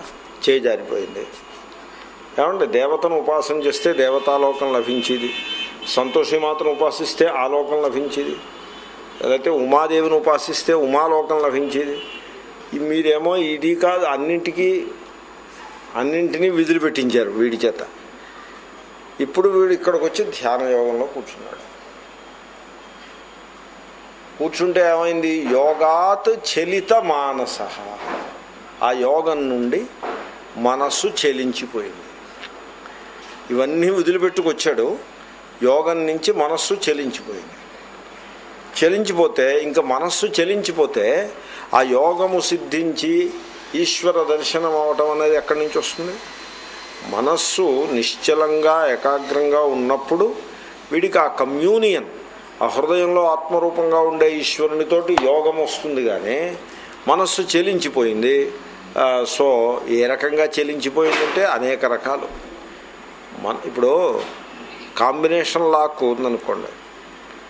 చేజారిపోయింది. ఏమంటే దేవతను ఉపాసన చేస్తే దేవతాలోకం లభించేది, సంతోషిమాతను ఉపాసిస్తే ఆ లోకం లభించేది, లేకపోతే ఉమాదేవిని ఉపాసిస్తే ఉమాలోకం లభించేది. మీరేమో ఇది కాదు, అన్నింటికీ అన్నింటినీ విధులు పెట్టించారు వీడి చేత. ఇప్పుడు వీడు ఇక్కడికి వచ్చి ధ్యాన యోగంలో కూర్చున్నాడు. కూర్చుంటే ఏమైంది? యోగాత్ చలిత మానస, ఆ యోగం నుండి మనస్సు చెలించిపోయింది. ఇవన్నీ వదిలిపెట్టుకొచ్చాడు, యోగం నుంచి మనస్సు చెలించిపోయింది. చెలించిపోతే ఇంకా మనస్సు చెలించిపోతే ఆ యోగము సిద్ధించి ఈశ్వర దర్శనం అవటం అనేది ఎక్కడి నుంచి వస్తుంది? మనస్సు నిశ్చలంగా ఏకాగ్రంగా ఉన్నప్పుడు వీడికి ఆ కమ్యూనియన్, ఆ హృదయంలో ఆత్మరూపంగా ఉండే ఈశ్వరునితోటి యోగం వస్తుంది. కానీ మనస్సు చెలించిపోయింది. సో ఏ రకంగా చెలించిపోయిందంటే అనేక రకాలు. మన ఇప్పుడు కాంబినేషన్ లాక్ ఉందనుకోండి,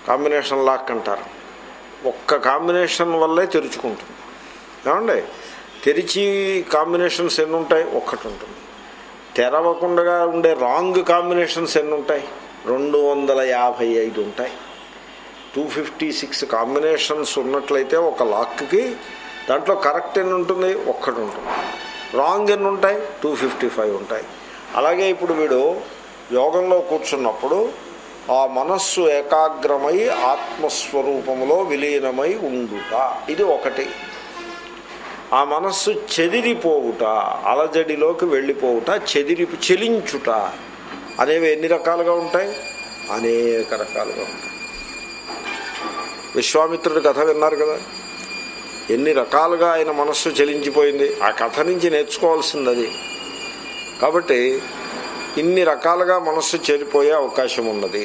కాంబినేషన్ లాక్ అంటారు, ఒక్క కాంబినేషన్ వల్లే తెరుచుకుంటుంది. ఏమండి తెరిచి కాంబినేషన్స్ ఎన్ని ఉంటాయి? ఒక్కటి ఉంటుంది. తెరవకుండా ఉండే రాంగ్ కాంబినేషన్స్ ఎన్ని ఉంటాయి? రెండు వందల యాభై ఐదు ఉంటాయి. టూ ఫిఫ్టీ సిక్స్ కాంబినేషన్స్ ఉన్నట్లయితే ఒక లాక్కి దాంట్లో కరెక్ట్ ఎన్ని ఉంటుంది, ఒక్కటి ఉంటుంది. రాంగ్ ఎన్ని ఉంటాయి, టూ ఫిఫ్టీ ఫైవ్ ఉంటాయి. అలాగే ఇప్పుడు వీడు యోగంలో కూర్చున్నప్పుడు ఆ మనస్సు ఏకాగ్రమై ఆత్మస్వరూపంలో విలీనమై ఉండుట, ఇది ఒకటి. ఆ మనస్సు చెదిరిపోవుట, అలజడిలోకి వెళ్ళిపోవుట, చెదిరి చెలించుట అనేవి ఎన్ని రకాలుగా ఉంటాయి, అనేక రకాలుగా ఉంటాయి. విశ్వామిత్రుడి కథ విన్నారు కదా, ఎన్ని రకాలుగా ఆయన మనస్సు చెలించిపోయింది. ఆ కథ నుంచి నేర్చుకోవాల్సింది అది. కాబట్టి ఇన్ని రకాలుగా మనస్సు చెదిరిపోయే అవకాశం ఉన్నది.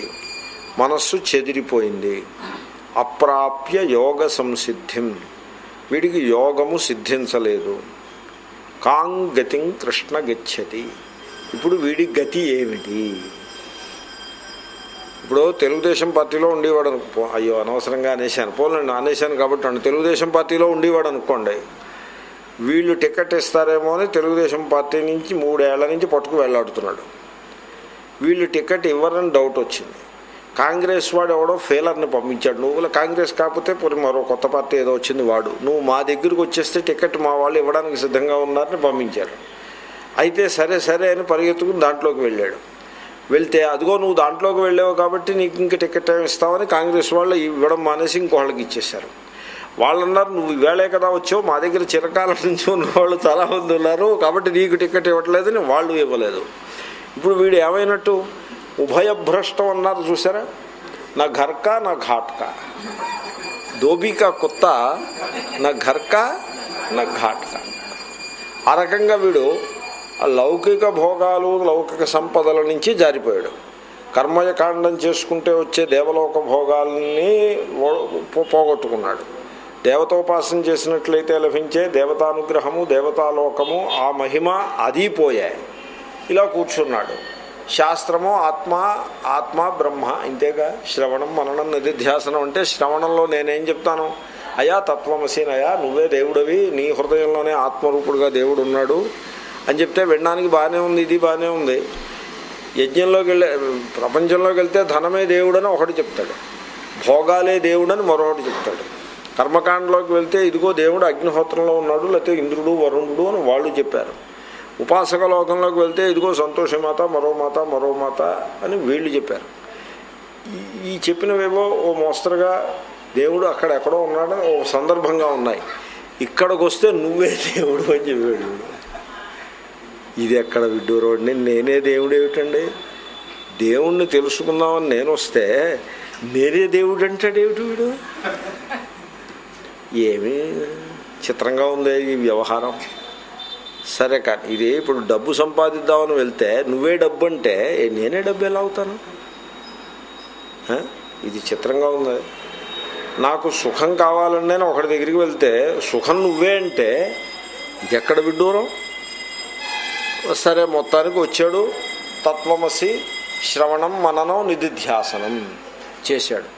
మనస్సు చెదిరిపోయింది. అప్రాప్య యోగ సంసిద్ధిం, వీడికి యోగము సిద్ధించలేదు. కాంగతిం కృష్ణ గచ్చతి, ఇప్పుడు వీడి గతి ఏమిటి? ఇప్పుడు తెలుగుదేశం పార్టీలో ఉండేవాడు అనుకో, అయ్యో అనవసరంగా అనేశాను, పోలేండి అనేశాను కాబట్టి అండి, తెలుగుదేశం పార్టీలో ఉండేవాడు అనుకోండి, వీళ్ళు టికెట్ ఇస్తారేమో అని తెలుగుదేశం పార్టీ నుంచి మూడేళ్ల నుంచి పట్టుకు వెళ్ళాడుతున్నాడు. వీళ్ళు టికెట్ ఇవ్వరని డౌట్ వచ్చింది. కాంగ్రెస్ వాడు ఎవడో ఫెయిలర్ని పంపించాడు, నువ్వు కాంగ్రెస్ కాకపోతే పోనీ మరో కొత్త పార్టీ ఏదో వచ్చింది, వాడు నువ్వు మా దగ్గరికి వచ్చేస్తే టికెట్ మా వాళ్ళు ఇవ్వడానికి సిద్ధంగా ఉన్నారని పంపించారు. అయితే సరే సరే అని పరిగెత్తుకుని దాంట్లోకి వెళ్ళాడు. వెళ్తే అదిగో నువ్వు దాంట్లోకి వెళ్ళావు కాబట్టి నీకు ఇంక టికెట్ ఏమి ఇస్తామని కాంగ్రెస్ వాళ్ళు ఇవ్వడం మానేసి ఇంకోళ్ళకి ఇచ్చేశారు. వాళ్ళు అన్నారు, నువ్వు ఇవాళే కదా వచ్చావు, మా దగ్గర చిరకాలం నుంచి ఉన్న వాళ్ళు చాలామంది ఉన్నారు కాబట్టి నీకు టికెట్ ఇవ్వట్లేదని వాళ్ళు ఇవ్వలేదు. ఇప్పుడు వీడు ఏమైనట్టు, ఉభయభ్రష్టం అన్నారు చూసారా, నా ఘర్కా నా ఘాట్కా, దోబికా కొత్త నా ఘర్కా నా ఘాట్కా. ఆ రకంగా వీడు లౌకిక భోగాలు లౌకిక సంపదల నుంచి జారిపోయాడు. కర్మకాండం చేసుకుంటే వచ్చే దేవలోక భోగాల్ని పోగొట్టుకున్నాడు. దేవతోపాసన చేసినట్లయితే లభించే దేవతానుగ్రహము దేవతాలోకము ఆ మహిమ అది పోయాయి. ఇలా కూర్చున్నాడు. శాస్త్రము ఆత్మ ఆత్మ బ్రహ్మ ఇంతేగా, శ్రవణం మననం నిధిధ్యాసనం అంటే శ్రవణంలో నేనేం చెప్తాను, అయా తత్వమసీనయా నువ్వే దేవుడవి, నీ హృదయంలోనే ఆత్మరూపుడుగా దేవుడు ఉన్నాడు అని చెప్తే వినడానికి బాగానే ఉంది, ఇది బాగానే ఉంది. యజ్ఞంలోకి వెళ్ళే ప్రపంచంలోకి వెళ్తే ధనమే దేవుడని ఒకటి చెప్తాడు, భోగాలే దేవుడని మరొకటి చెప్తాడు. కర్మకాండలోకి వెళ్తే ఇదిగో దేవుడు అగ్నిహోత్రంలో ఉన్నాడు, లేకపోతే ఇంద్రుడు వరుణుడు అని వాళ్ళు చెప్పారు. ఉపాసక లోకంలోకి వెళ్తే ఇదిగో సంతోషమాత మరో మాత మరో మాత అని వీళ్ళు చెప్పారు. ఈ చెప్పినవేవో ఓ మోస్తరుగా దేవుడు అక్కడ ఎక్కడో ఉన్నాడని ఓ సందర్భంగా ఉన్నాయి. ఇక్కడికి వస్తే నువ్వే దేవుడు అని చెప్పాడు. ఇది ఎక్కడ విడ్డూరోడిని, నేనే దేవుడు ఏమిటండి, దేవుణ్ణి తెలుసుకుందామని నేను వస్తే నేనే దేవుడు అంటాడు ఏమిటి వీడు? ఏమీ చిత్రంగా ఉంది ఈ వ్యవహారం. సరే కానీ ఇది ఇప్పుడు డబ్బు సంపాదిద్దామని వెళ్తే నువ్వే డబ్బు అంటే నేనే డబ్బు ఎలా అవుతాను? ఇది చిత్రంగా ఉంది. నాకు సుఖం కావాలని నేను ఒకటి దగ్గరికి వెళ్తే సుఖం నువ్వే అంటే ఇది ఎక్కడ విడ్డూరం? సరే మొత్తానికి వచ్చాడు, తత్వమసి శ్రవణం మననం నిధిధ్యాసనం చేశాడు.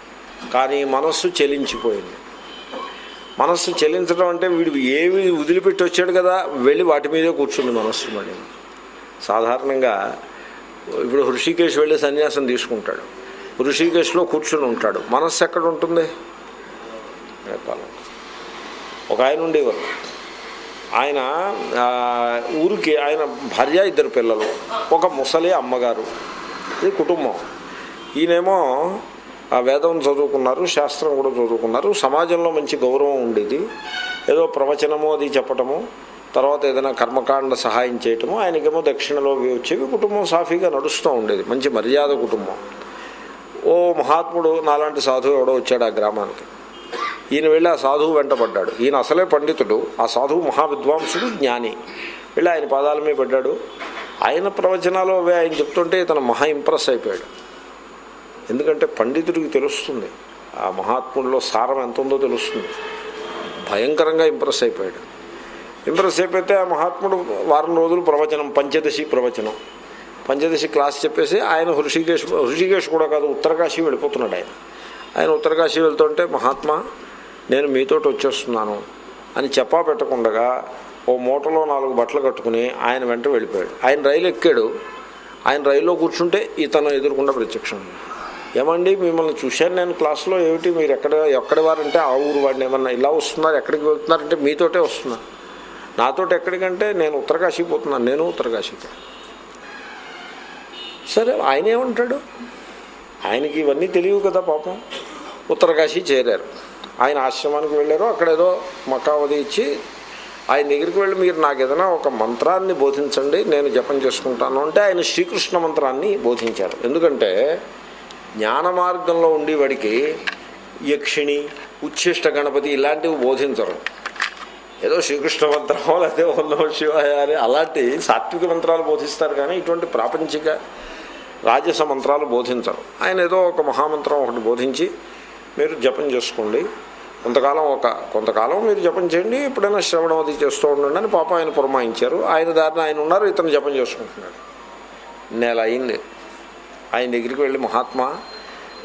కానీ మనస్సు చెలించిపోయింది. మనస్సు చెలించడం అంటే వీడు ఏవి వదిలిపెట్టి వచ్చాడు కదా, వెళ్ళి వాటి మీదే కూర్చుంది మనస్సు. మళ్ళీ సాధారణంగా ఇప్పుడు హృషికేశ్ వెళ్ళి సన్యాసం తీసుకుంటాడు, హృషికేశ్లో కూర్చుని ఉంటాడు, మనస్సు ఎక్కడ ఉంటుంది? ఒక ఆయన ఉండేవారు, ఆయన ఊరికి, ఆయన భార్య ఇద్దరు పిల్లలు, ఒక ముసలి అమ్మగారు, ఇది కుటుంబం. ఈయనేమో వేదం చదువుకున్నారు, శాస్త్రం కూడా చదువుకున్నారు, సమాజంలో మంచి గౌరవం ఉండేది. ఏదో ప్రవచనము అది చెప్పటము, తర్వాత ఏదైనా కర్మకాండ సహాయం చేయటము, ఆయనకేమో దక్షిణలో వచ్చేవి. కుటుంబం సాఫీగా నడుస్తూ ఉండేది, మంచి మర్యాద కుటుంబం. ఓ మహాత్ముడు నాలాంటి సాధువు ఎవడో వచ్చాడు ఆ గ్రామానికి. ఈయన వెళ్ళి ఆ సాధువు వెంటబడ్డాడు. ఈయన అసలే పండితుడు, ఆ సాధువు మహావిద్వాంసుడు, జ్ఞాని. వెళ్ళి ఆయన పాదాల మీద పడ్డాడు. ఆయన ప్రవచనాలు అవే ఆయన చెప్తుంటే ఇతను మహా ఇంప్రెస్ అయిపోయాడు. ఎందుకంటే పండితుడికి తెలుస్తుంది ఆ మహాత్ముడిలో సారం ఎంత ఉందో తెలుస్తుంది. భయంకరంగా ఇంప్రెస్ అయిపోయాడు. ఇంప్రెస్ అయిపోతే ఆ మహాత్ముడు వారం రోజులు ప్రవచనం, పంచదశి ప్రవచనం, పంచదశి క్లాస్ చెప్పేసి ఆయన హృషికేశ్ హృషికేశ్ కూడా కాదు ఉత్తరకాశీ వెళ్ళిపోతున్నాడు. ఆయన ఆయన ఉత్తరకాశీ వెళ్తుంటే, మహాత్మా నేను మీతోటి వచ్చేస్తున్నాను అని చెప్పా పెట్టకుండగా ఓ మూటలో నాలుగు బట్టలు కట్టుకుని ఆయన వెంట వెళ్ళిపోయాడు. ఆయన రైలు ఎక్కాడు. ఆయన రైల్లో కూర్చుంటే ఇతను ఎదుర్కొన్న ప్రత్యక్షం. ఏమండి మిమ్మల్ని చూశాను నేను క్లాసులో, ఏమిటి మీరు ఎక్కడ ఎక్కడి వారంటే ఆ ఊరు వాడిని, ఏమన్నా ఇలా వస్తున్నారు ఎక్కడికి వెళ్తున్నారంటే మీతోటే వస్తున్నా, నాతోటి ఎక్కడికంటే నేను ఉత్తరకాశీ పోతున్నాను, నేను ఉత్తరకాశీకి. సరే ఆయన ఏమంటాడు, ఆయనకి ఇవన్నీ తెలియవు కదా పాపం. ఉత్తరకాశీ చేరారు, ఆయన ఆశ్రమానికి వెళ్ళారు, అక్కడేదో మకావది ఇచ్చి ఆయన దగ్గరికి వెళ్ళి మీరు నాకు ఏదైనా ఒక మంత్రాన్ని బోధించండి నేను జపం చేసుకుంటాను అంటే ఆయన శ్రీకృష్ణ మంత్రాన్ని బోధించారు. ఎందుకంటే జ్ఞాన మార్గంలో ఉండేవాడికి యక్షిణి, ఉచ్ఛిష్ట గణపతి ఇలాంటివి బోధించరు. ఏదో శ్రీకృష్ణ మంత్రమో లేకపోతే ఓం శివాయ అలాంటి సాత్విక మంత్రాలు బోధిస్తారు, కానీ ఇటువంటి ప్రాపంచిక రాజస మంత్రాలు బోధించరు. ఆయన ఏదో ఒక మహామంత్రం ఒకటి బోధించి మీరు జపం చేసుకోండి, కొంతకాలం ఒక కొంతకాలం మీరు జపం చేయండి, ఎప్పుడైనా శ్రవణం అది చేస్తూ ఉండండి అని పాపం ఆయన పురమాయించారు. ఆయన దారిని ఆయన ఉన్నారు, ఇతను జపం చేసుకుంటున్నాడు. నెల అయింది, ఆయన దగ్గరికి వెళ్ళి మహాత్మా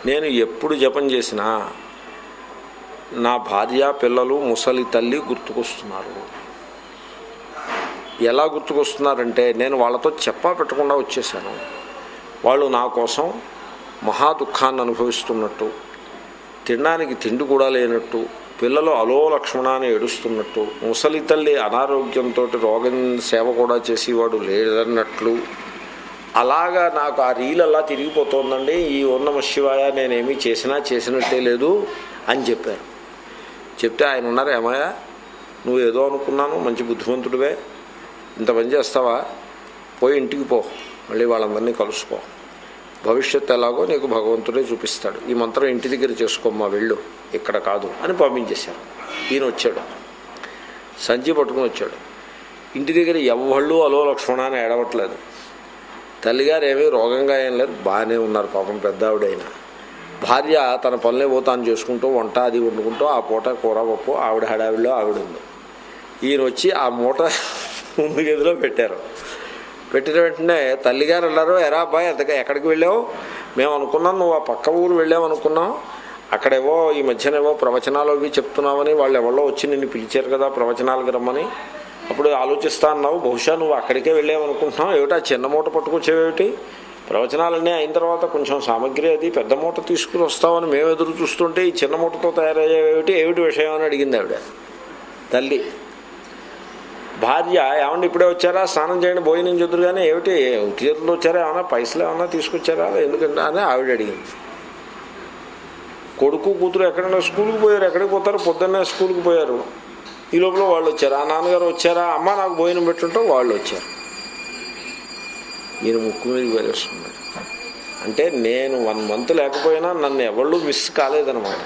నేను ఎప్పుడు జపం చేసినా నా భార్య, పిల్లలు, ముసలి తల్లి గుర్తుకొస్తున్నారు. ఎలా గుర్తుకొస్తున్నారంటే నేను వాళ్ళతో చెప్పా పెట్టకుండా వచ్చేసాను, వాళ్ళు నా కోసం మహా దుఃఖాన్ని అనుభవిస్తున్నట్టు, తినడానికి తిండి కూడా లేనట్టు, పిల్లలు అలో లక్ష్మణాన్ని ఏడుస్తున్నట్టు, ముసలి తల్లి అనారోగ్యంతో రోగం సేవ కూడా చేసేవాడు లేదన్నట్లు, అలాగా నాకు ఆ రీల్ అలా తిరిగిపోతుందండి, ఈ ఓం నమః శివాయ నేనేమి చేసినా చేసినట్టే లేదు అని చెప్పారు. చెప్తే ఆయన ఉన్నారు, ఏమయ్యా నువ్వు ఏదో అనుకున్నాను, మంచి బుద్ధిమంతుడివే, ఇంత పని చేస్తావా, పోయి ఇంటికి పో, మళ్ళీ వాళ్ళందరినీ కలుసుకో, భవిష్యత్తు ఎలాగో నీకు భగవంతుడే చూపిస్తాడు, ఈ మంత్రం ఇంటి దగ్గర చేసుకోమ్మా వెళ్ళు, ఇక్కడ కాదు అని పంపించేశారు. ఈయన వచ్చాడు, సంచి పట్టుకుని వచ్చాడు. ఇంటి దగ్గర ఎవళ్ళు అలో లక్ష్మణాన్ని ఏడవట్లేదు, తల్లిగారు ఏమీ రోగంగా ఏం లేరు, బాగానే ఉన్నారు పాపం పెద్దావిడైనా. భార్య తన పనులే పోతాను చేసుకుంటూ వంట అది వండుకుంటూ ఆ పూట కూర పప్పు ఆవిడ హడావిడిలో ఆవిడ ఉంది. ఈయన వచ్చి ఆ మూట ముందు గదిలో పెట్టారు. పెట్టిన వెంటనే తల్లిగారు వెళ్ళారు, ఎరా అబ్బాయి అంతగా ఎక్కడికి వెళ్ళావు, మేము అనుకున్నాం నువ్వు ఆ పక్క ఊరు వెళ్ళావు అనుకున్నాం, అక్కడేవో ఈ మధ్యనేవో ప్రవచనాలు అవి చెప్తున్నావని వాళ్ళు ఎవరో వచ్చి నిన్ను పిలిచారు కదా ప్రవచనాలకు రమ్మని, అప్పుడు ఆలోచిస్తా అన్నావు, బహుశా నువ్వు అక్కడికే వెళ్ళావనుకుంటున్నావు, ఏమిటా చిన్న మూట పట్టుకొచ్చేవేమిటి, ప్రవచనాలన్నీ అయిన తర్వాత కొంచెం సామగ్రి అది పెద్ద మూట తీసుకుని వస్తామని మేము ఎదురు చూస్తుంటే ఈ చిన్న మూటతో తయారయ్యేవేమిటి, ఏమిటి విషయం అని అడిగింది ఆవిడ తల్లి. భార్య ఏమన్నా ఇప్పుడే వచ్చారా, స్నానం చేయండి భోజనం చెదురు, కానీ ఏమిటి ఉద్యోగులు వచ్చారా, ఏమన్నా పైసలు ఏమన్నా తీసుకొచ్చారా ఎందుకంటే అని ఆవిడ అడిగింది. కొడుకు కూతురు ఎక్కడైనా స్కూల్కి పోయారు, ఎక్కడికి పోతారు, పొద్దున్నే స్కూల్కి పోయారు, ఈ లోపల వాళ్ళు వచ్చారు. ఆ నాన్నగారు వచ్చారా, అమ్మ నాకు భోజనం పెట్టుంటాం, వాళ్ళు వచ్చారు. ఈయన ముక్కు మీద వేరేస్తున్నాడు, అంటే నేను వన్ మంత్ లేకపోయినా నన్ను ఎవళ్ళు మిస్ కాలేదనమాట.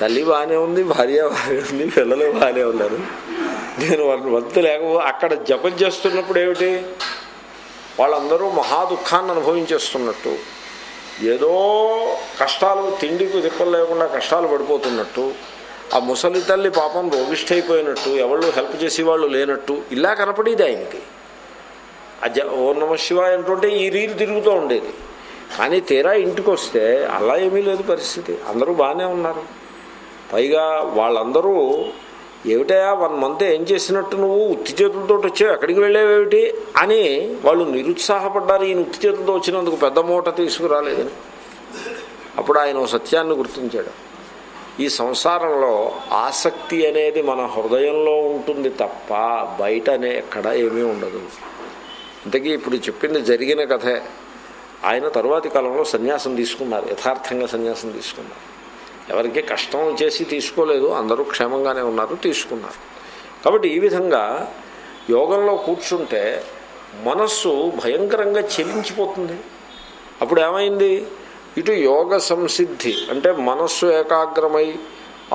తల్లి బాగానే ఉంది, భార్య బాగానే ఉంది, పిల్లలు బాగానే ఉన్నారు, నేను వాళ్ళని వద్దు లేకపోతే అక్కడ జపం చేస్తున్నప్పుడు ఏమిటి వాళ్ళందరూ మహా దుఃఖాన్ని అనుభవించేస్తున్నట్టు, ఏదో కష్టాలు తిండికి తిప్పలు లేకుండా కష్టాలు పడిపోతున్నట్టు, ఆ ముసలి తల్లి పాపం రోగిష్ఠ అయిపోయినట్టు, ఎవళ్ళు హెల్ప్ చేసేవాళ్ళు లేనట్టు ఇలా కనపడేది ఆయనకి. ఆ జ ఓం నమః శివాయ అంటుంటే ఈ రీలు తిరుగుతూ ఉండేది. కానీ తీరా ఇంటికి వస్తే అలా ఏమీ లేదు పరిస్థితి, అందరూ బాగానే ఉన్నారు, పైగా వాళ్ళందరూ ఏమిటయా వన్ మంత్ ఏం చేసినట్టు నువ్వు ఉత్తి చేతులతో వచ్చావు, ఎక్కడికి వెళ్ళావేమిటి అని వాళ్ళు నిరుత్సాహపడ్డారు. ఈయన ఉత్తి చేతులతో వచ్చినందుకు పెద్ద మూట తీసుకురాలేదని. అప్పుడు ఆయన సత్యాన్ని గుర్తించాడు, ఈ సంసారంలో ఆసక్తి అనేది మన హృదయంలో ఉంటుంది తప్ప బయట అనే ఎక్కడ ఏమీ ఉండదు. ఇంతకీ ఇప్పుడు చెప్పింది జరిగిన కథే. ఆయన తరువాతి కాలంలో సన్యాసం తీసుకున్నారు, యథార్థంగా సన్యాసం తీసుకున్నారు, ఎవరికి కష్టం చేసి తీసుకోలేదు, అందరూ క్షేమంగానే ఉన్నారు తీసుకున్నారు. కాబట్టి ఈ విధంగా యోగంలో కూర్చుంటే మనస్సు భయంకరంగా చెలించిపోతుంది. అప్పుడు ఏమైంది, ఇటు యోగ సంసిద్ధి అంటే మనస్సు ఏకాగ్రమై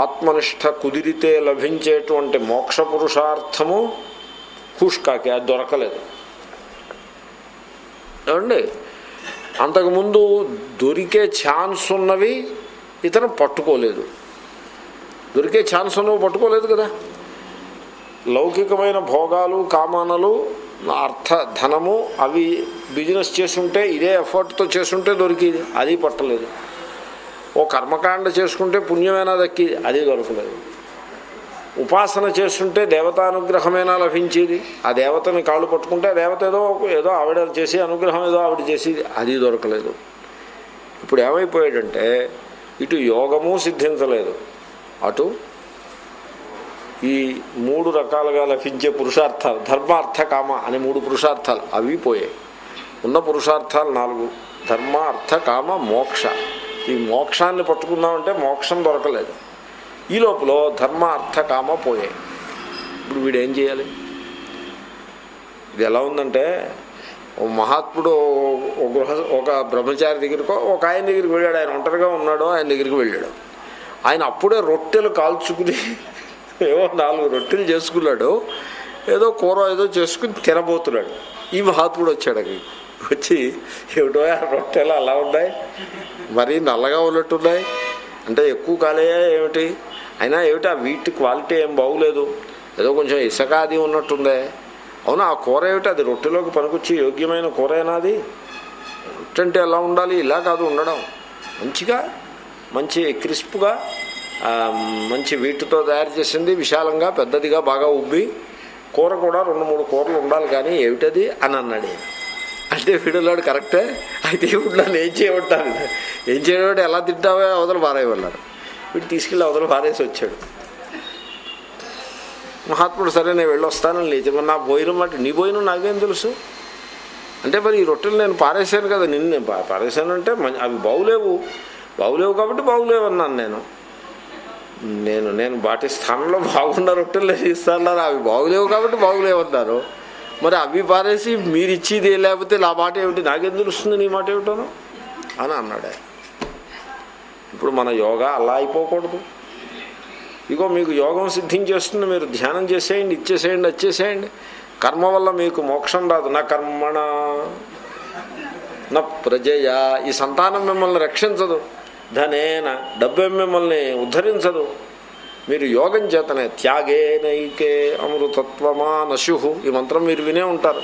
ఆత్మనిష్ట కుదిరితే లభించేటువంటి మోక్ష పురుషార్థము కూష్కాకి అది దొరకలేదు ఏమండి. అంతకుముందు దొరికే ఛాన్స్ ఉన్నవి ఇతను పట్టుకోలేదు, దొరికే ఛాన్స్ నువ్వు పట్టుకోలేదు కదా. లౌకికమైన భోగాలు కామనలు అర్థ ధనము అవి బిజినెస్ చేసుంటే ఇదే ఎఫర్ట్తో చేసుంటే దొరికేది, అది పట్టలేదు. ఓ కర్మకాండ చేసుకుంటే పుణ్యమైనా దక్కేది, అది దొరకలేదు. ఉపాసన చేస్తుంటే దేవతానుగ్రహమైనా లభించేది, ఆ దేవతని కాళ్ళు పట్టుకుంటే దేవత ఏదో ఏదో ఆవిడ చేసి అనుగ్రహం ఏదో ఆవిడ చేసేది, అది దొరకలేదు. ఇప్పుడు ఏమైపోయాడంటే ఇటు యోగము సిద్ధించలేదు, అటు ఈ మూడు రకాలుగా లభించే పురుషార్థాలు ధర్మార్థ కామ అనే మూడు పురుషార్థాలు అవి పోయాయి. ఉన్న పురుషార్థాలు నాలుగు, ధర్మ అర్థ కామ మోక్ష. ఈ మోక్షాన్ని పట్టుకుందామంటే మోక్షం దొరకలేదు. ఈ లోపల ధర్మ అర్థ కామ పోయాయి. ఇప్పుడు వీడేం చేయాలి? ఇది ఎలా ఉందంటే ఓ మహాత్ముడు ఓ గృహ ఒక బ్రహ్మచారి దగ్గరికో ఒక ఆయన దగ్గరికి వెళ్ళాడు. ఆయన ఒంటరిగా ఉన్నాడు, ఆయన దగ్గరికి వెళ్ళాడు. ఆయన అప్పుడే రొట్టెలు కాల్చుకుని ఏవో నాలుగు రొట్టెలు చేసుకున్నాడు, ఏదో కూర ఏదో చేసుకుని తినబోతున్నాడు. ఈ మహాత్ముడు వచ్చాడు అక్కడికి. వచ్చి ఏమిటో ఆ రొట్టెలు అలా ఉన్నాయి, మరీ నల్లగా ఉన్నట్టున్నాయి, అంటే ఎక్కువ కాలేయా ఏమిటి? అయినా ఏమిటి ఆ వీటి క్వాలిటీ ఏం బాగులేదు, ఏదో కొంచెం ఇసుక అది ఉన్నట్టుందే. అవునా, ఆ కూర ఏమిటి? అది రొట్టెలోకి పనికొచ్చి యోగ్యమైన కూర అయినా అది? రొట్టె అంటే ఎలా ఉండాలి? ఇలా కాదు ఉండడం, మంచిగా మంచి క్రిస్ప్గా మంచి వీటితో తయారు చేసింది, విశాలంగా పెద్దదిగా బాగా ఉబ్బి, కూర కూడా రెండు మూడు కూరలు ఉండాలి కానీ ఏమిటది అని అన్నాడు. అంటే వీడియోలాడు కరెక్టే, అయితే నన్ను ఏం చేయమంటాను, ఏం చేయడం ఎలా తింటావో అవతల పారేయమన్నారు. వీడు తీసుకెళ్ళి అవతల పారేసి వచ్చాడు. మహాత్ముడు సరే నేను వెళ్ళొస్తానని లేచి, మరి నా పోయిన మాట నీ పోయిన నాకేం తెలుసు అంటే, మరి ఈ రొట్టెలు నేను పారేసాను కదా, నిన్ను నేను పారేసాను అంటే అవి బాగులేవు, బాగులేవు కాబట్టి బాగులేవు అన్నాను. నేను నేను నేను వాటి స్థానంలో బాగున్న రొట్టెలు ఇస్తానన్నారు, అవి బాగులేవు కాబట్టి బాగులేవు అన్నారు. మరి అవి పారేసి మీరు ఇచ్చేది లేకపోతే నా మాట ఏమిటి, నాకేం తెలుస్తుంది నీ మాట ఏమిటోనో అని అన్నాడే. ఇప్పుడు మన యోగా అలా అయిపోకూడదు. ఇగో మీకు యోగం సిద్ధించేస్తుంది, మీరు ధ్యానం చేసేయండి, ఇచ్చేసేయండి, వచ్చేసేయండి, కర్మ వల్ల మీకు మోక్షం రాదు. నా కర్మణ నా ప్రజయ, ఈ సంతానం మిమ్మల్ని రక్షించదు, ధనేన డబ్బే మిమ్మల్ని ఉద్ధరించదు. మీరు యోగం చేతనే త్యాగే నైకే అమృతత్వమానశు ఈ మంత్రం మీరు వినే ఉంటారు.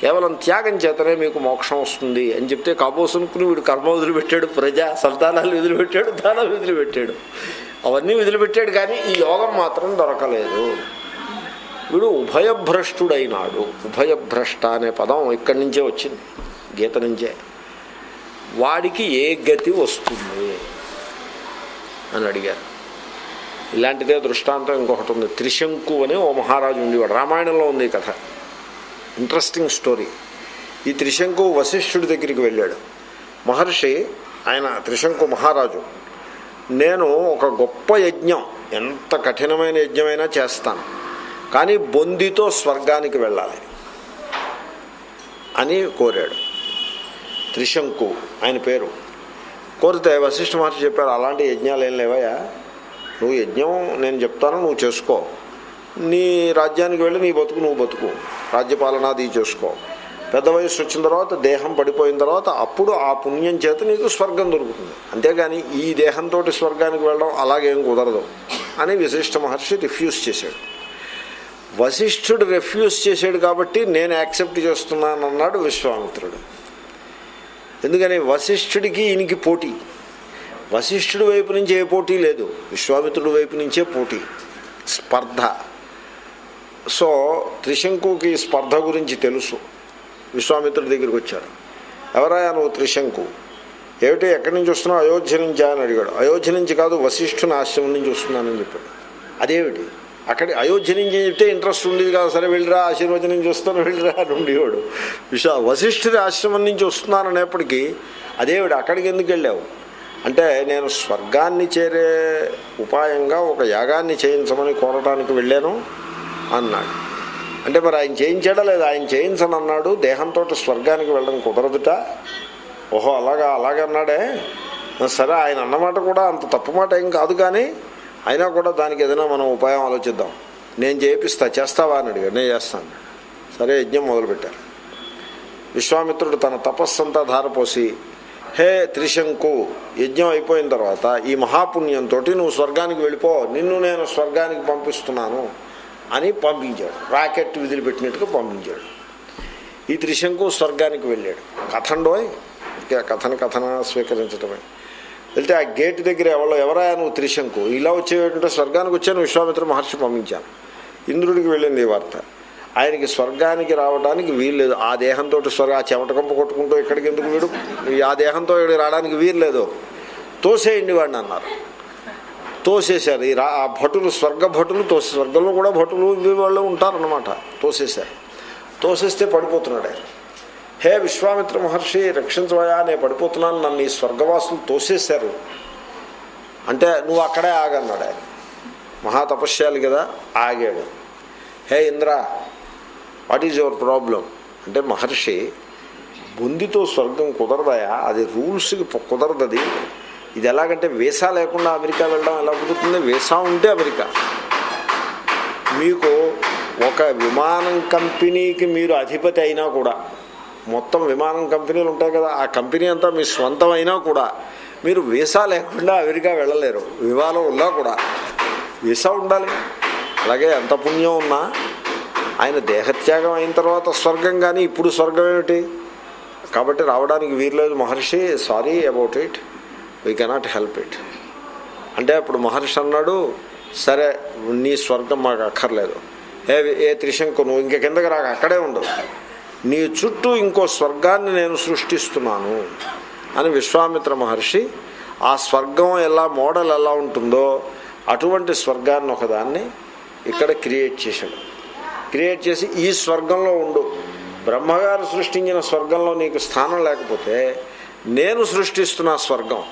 కేవలం త్యాగం చేతనే మీకు మోక్షం వస్తుంది అని చెప్తే కాబోసునుకుని వీడు కర్మ వదిలిపెట్టాడు, ప్రజా సంతానాలు వదిలిపెట్టాడు, దానాలు వదిలిపెట్టాడు, అవన్నీ వదిలిపెట్టాడు, కానీ ఈ యోగం మాత్రం దొరకలేదు. వీడు ఉభయభ్రష్టుడైనాడు. ఉభయభ్రష్ట అనే పదం ఇక్కడి నుంచే వచ్చింది, గీత నుంచే. వాడికి ఏ గతి వస్తుంది అని అడిగారు. ఇలాంటిదే దృష్టాంతం ఇంకొకటి ఉంది. త్రిశంకు అని ఓ మహారాజు ఉండేవాడు, రామాయణంలో ఉంది కథ, ఇంట్రెస్టింగ్ స్టోరీ. ఈ త్రిశంకు వశిష్ఠుడి దగ్గరికి వెళ్ళాడు మహర్షి. ఆయన త్రిశంకు మహారాజు, నేను ఒక గొప్ప యజ్ఞం, ఎంత కఠినమైన యజ్ఞమైనా చేస్తాను, కానీ బొందితో స్వర్గానికి వెళ్ళాలి అని కోరాడు త్రిశంకు, ఆయన పేరు. కోరితే వశిష్ఠ మహర్షి చెప్పారు, అలాంటి యజ్ఞాలు ఏం లేవయా, నువ్వు యజ్ఞం నేను చెప్తాను నువ్వు చేసుకో, నీ రాజ్యానికి వెళ్ళి నీ బతుకు నువ్వు బతుకు, రాజ్యపాలనాది చేసుకో, పెద్ద వయసు వచ్చిన తర్వాత దేహం పడిపోయిన తర్వాత అప్పుడు ఆ పుణ్యం చేత నీకు స్వర్గం దొరుకుతుంది, అంతేగాని ఈ దేహంతో స్వర్గానికి వెళ్ళడం అలాగేం కుదరదు అని వశిష్ఠ మహర్షి రిఫ్యూజ్ చేశాడు. వశిష్ఠుడు రిఫ్యూజ్ చేశాడు కాబట్టి నేను యాక్సెప్ట్ చేస్తున్నానన్నాడు విశ్వామిత్రుడు. ఎందుకని వశిష్ఠుడికి ఈయనకి పోటీ, వశిష్ఠుడి వైపు నుంచి ఏ పోటీ లేదు, విశ్వామిత్రుడి వైపు నుంచే పోటీ, స్పర్ధ. సో త్రిశంకుకి స్పర్ధ గురించి తెలుసు. విశ్వామిత్రుడి దగ్గరికి వచ్చాడు. ఎవరయ్యా నువ్వు? త్రిశంకు. ఏమిటి ఎక్కడి నుంచి వస్తున్నావు? అయోధ్య నుంచి అని అడిగాడు. అయోధ్య నుంచి కాదు, వశిష్ఠుని ఆశ్రమం నుంచి వస్తున్నానని చెప్పాడు. అదేమిటి అక్కడి అయోధ్య నుంచి చెప్తే ఇంట్రెస్ట్ ఉండేది కాదు, సరే వెళ్ళిరా ఆశీర్వచనం నుంచి వస్తాను వెళ్ళిరా అని ఉండేవాడు. విశా వశిష్ఠుడి ఆశ్రమం నుంచి వస్తున్నాను అనేప్పటికీ అదేవిడు అక్కడికి ఎందుకు వెళ్ళావు అంటే, నేను స్వర్గాన్ని చేరే ఉపాయంగా ఒక యాగాన్ని చేయించమని కోరటానికి వెళ్ళాను అన్నాడు. అంటే మరి ఆయన చేయించాడా లేదా? ఆయన చేయించను అన్నాడు, దేహంతో స్వర్గానికి వెళ్ళడం కుదరదుట. ఓహో అలాగా అలాగన్నాడే, సరే ఆయన అన్నమాట కూడా అంత తప్పు మాట ఏం కాదు, కానీ అయినా కూడా దానికి ఏదైనా మనం ఉపాయం ఆలోచిద్దాం, నేను చేయిస్తా చేస్తావా అని అడిగాడు. నేను చేస్తాను. సరే యజ్ఞం మొదలుపెట్టారు. విశ్వామిత్రుడు తన తపస్సంతా ధారపోసి, హే త్రిశంకు, యజ్ఞం అయిపోయిన తర్వాత ఈ మహాపుణ్యంతో నువ్వు స్వర్గానికి వెళ్ళిపో, నిన్ను నేను స్వర్గానికి పంపిస్తున్నాను అని పంపించాడు. రాకెట్ విదిలిపెట్టినట్టుగా పంపించాడు. ఈ త్రిశంకు స్వర్గానికి వెళ్ళాడు. కథండోయ్ కథన కథన స్వీకరించడమే. వెళ్తే ఆ గేట్ దగ్గర ఎవరో, ఎవరాయా నువ్వు? త్రిశంకు. ఇలా వచ్చేటంటే స్వర్గానికి వచ్చాను, విశ్వామిత్ర మహర్షి పంపించాను. ఇంద్రుడికి వెళ్ళింది ఈ వార్త. ఆయనకి స్వర్గానికి రావడానికి వీల్లేదు. ఆ దేహంతో స్వర్గ ఆ చెమట కంప కొట్టుకుంటూ ఇక్కడికి ఎందుకు వీడు, ఆ దేహంతో ఇక్కడికి రావడానికి వీల్లేదు, తోసేయండి వాడిని అన్నారు. తోసేశారు. ఈ రా ఆ భటులు స్వర్గ భటులు తోసే స్వర్గంలో కూడా భటులు ఇవి వాళ్ళు ఉంటారన్నమాట. తోసేశారు. తోసేస్తే పడిపోతున్నాడు ఆయన. హే విశ్వామిత్ర మహర్షి రక్షించవయా, నేను పడిపోతున్నాను, నన్ను ఈ స్వర్గవాసులు తోసేశారు అంటే నువ్వు అక్కడే ఆగన్నాడు ఆయన. మహాతపస్యాలు కదా, ఆగాడు. Hey Indra, what is your problem అంటే, మహర్షి బుందితో స్వర్గం కుదరదాయా, అది రూల్స్కి కుదరదది. ఇది ఎలాగంటే వీసా లేకుండా అమెరికా వెళ్ళడం ఎలా కుదురుతుంది, వీసా ఉంటే అమెరికా. మీకు ఒక విమానం కంపెనీకి మీరు అధిపతి అయినా కూడా, మొత్తం విమానం కంపెనీలు ఉంటాయి కదా, ఆ కంపెనీ అంతా మీ స్వంతం అయినా కూడా మీరు వీసా లేకుండా అమెరికా వెళ్ళలేరు. వివాదం ఉన్నా కూడా వీసా ఉండాలి. అలాగే ఎంత పుణ్యం ఉన్నా ఆయన దేహత్యాగం అయిన తర్వాత స్వర్గం, కానీ ఇప్పుడు స్వర్గం ఏమిటి కాబట్టి రావడానికి వీర్లేదు మహర్షి, sorry about it, we cannot help it అంటే. అప్పుడు మహర్షి అన్నాడు, సరే నీ స్వర్గం మాకు అక్కర్లేదు, ఏ ఏ త్రిశంకు నువ్వు ఇంక కిందకి రాక అక్కడే ఉండవు, నీ చుట్టూ ఇంకో స్వర్గాన్ని నేను సృష్టిస్తున్నాను అని విశ్వామిత్ర మహర్షి ఆ స్వర్గం ఎలా మోడల్ ఎలా ఉంటుందో అటువంటి స్వర్గాన్ని ఒకదాన్ని ఇక్కడ క్రియేట్ చేశాడు. క్రియేట్ చేసి ఈ స్వర్గంలో ఉండు, బ్రహ్మగారు సృష్టించిన స్వర్గంలో నీకు స్థానం లేకపోతే నేను సృష్టిస్తున్న స్వర్గం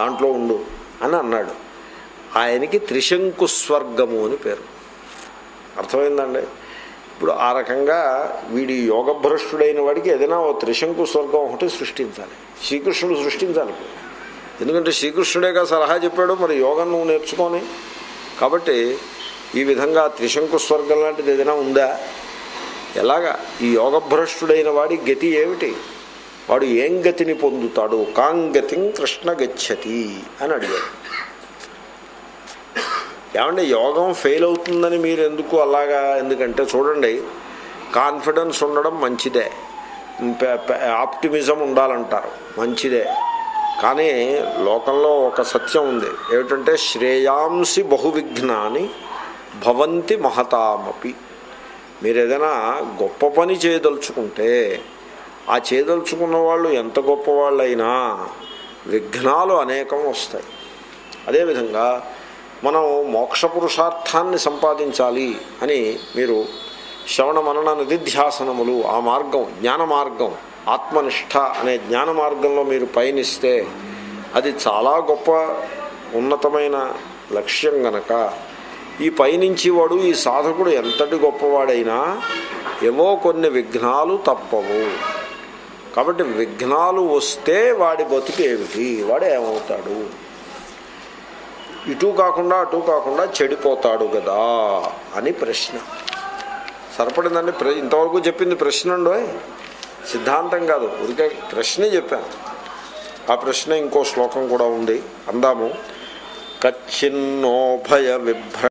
దాంట్లో ఉండు అని అన్నాడు. ఆయనకి త్రిశంకు స్వర్గము అని పేరు. అర్థమైందండి. ఇప్పుడు ఆ రకంగా వీడి యోగభ్రష్టుడైన వాడికి ఏదైనా ఓ త్రిశంకు స్వర్గం ఒకటి సృష్టించాలి, శ్రీకృష్ణుడు సృష్టించాలి. ఎందుకంటే శ్రీకృష్ణుడేగా సలహా చెప్పాడు, మరి యోగం నువ్వు నేర్చుకొని. కాబట్టి ఈ విధంగా త్రిశంకు స్వర్గం లాంటిది ఏదైనా ఉందా? ఎలాగా ఈ యోగభ్రష్టుడైన వాడి గతి ఏమిటి, వాడు ఏం గతిని పొందుతాడు? కాంగతిం కృష్ణ గచ్చతి అని అడిగాడు. ఏమంటే యోగం ఫెయిల్ అవుతుందని మీరు ఎందుకు అలాగా? ఎందుకంటే చూడండి, కాన్ఫిడెన్స్ ఉండడం మంచిదే, ఆప్టిమిజం ఉండాలంటారు, మంచిదే. కానీ లోకంలో ఒక సత్యం ఉంది, ఏమిటంటే శ్రేయాంసి బహువిఘ్నాని భవంతి మహతామపి. మీరు ఏదైనా గొప్ప పని చేయదలుచుకుంటే ఆ చేయదలుచుకున్న వాళ్ళు ఎంత గొప్పవాళ్ళైనా విఘ్నాలు అనేకం వస్తాయి. అదేవిధంగా మనం మోక్ష పురుషార్థాన్ని సంపాదించాలి అని మీరు శ్రవణ మనన నిధిధ్యాసనములు, ఆ మార్గం జ్ఞాన మార్గం, ఆత్మనిష్ట అనే జ్ఞాన మార్గంలో మీరు పయనిస్తే అది చాలా గొప్ప ఉన్నతమైన లక్ష్యం గనక ఈ పయనించేవాడు ఈ సాధకుడు ఎంతటి గొప్పవాడైనా ఏవో కొన్ని విఘ్నాలు తప్పవు. కాబట్టి విఘ్నాలు వస్తే వాడి బతుకు ఏమిటి, వాడు ఏమవుతాడు? ఇటు కాకుండా అటు కాకుండా చెడిపోతాడు కదా అని ప్రశ్న. సరిపడిందండి ఇంతవరకు చెప్పింది. ప్రశ్న ఉండో సిద్ధాంతం కాదు, ఊరికే ప్రశ్నే చెప్పాను. ఆ ప్రశ్న ఇంకో శ్లోకం కూడా ఉంది, అందాము. కచ్చిన్నోభయ విభ్ర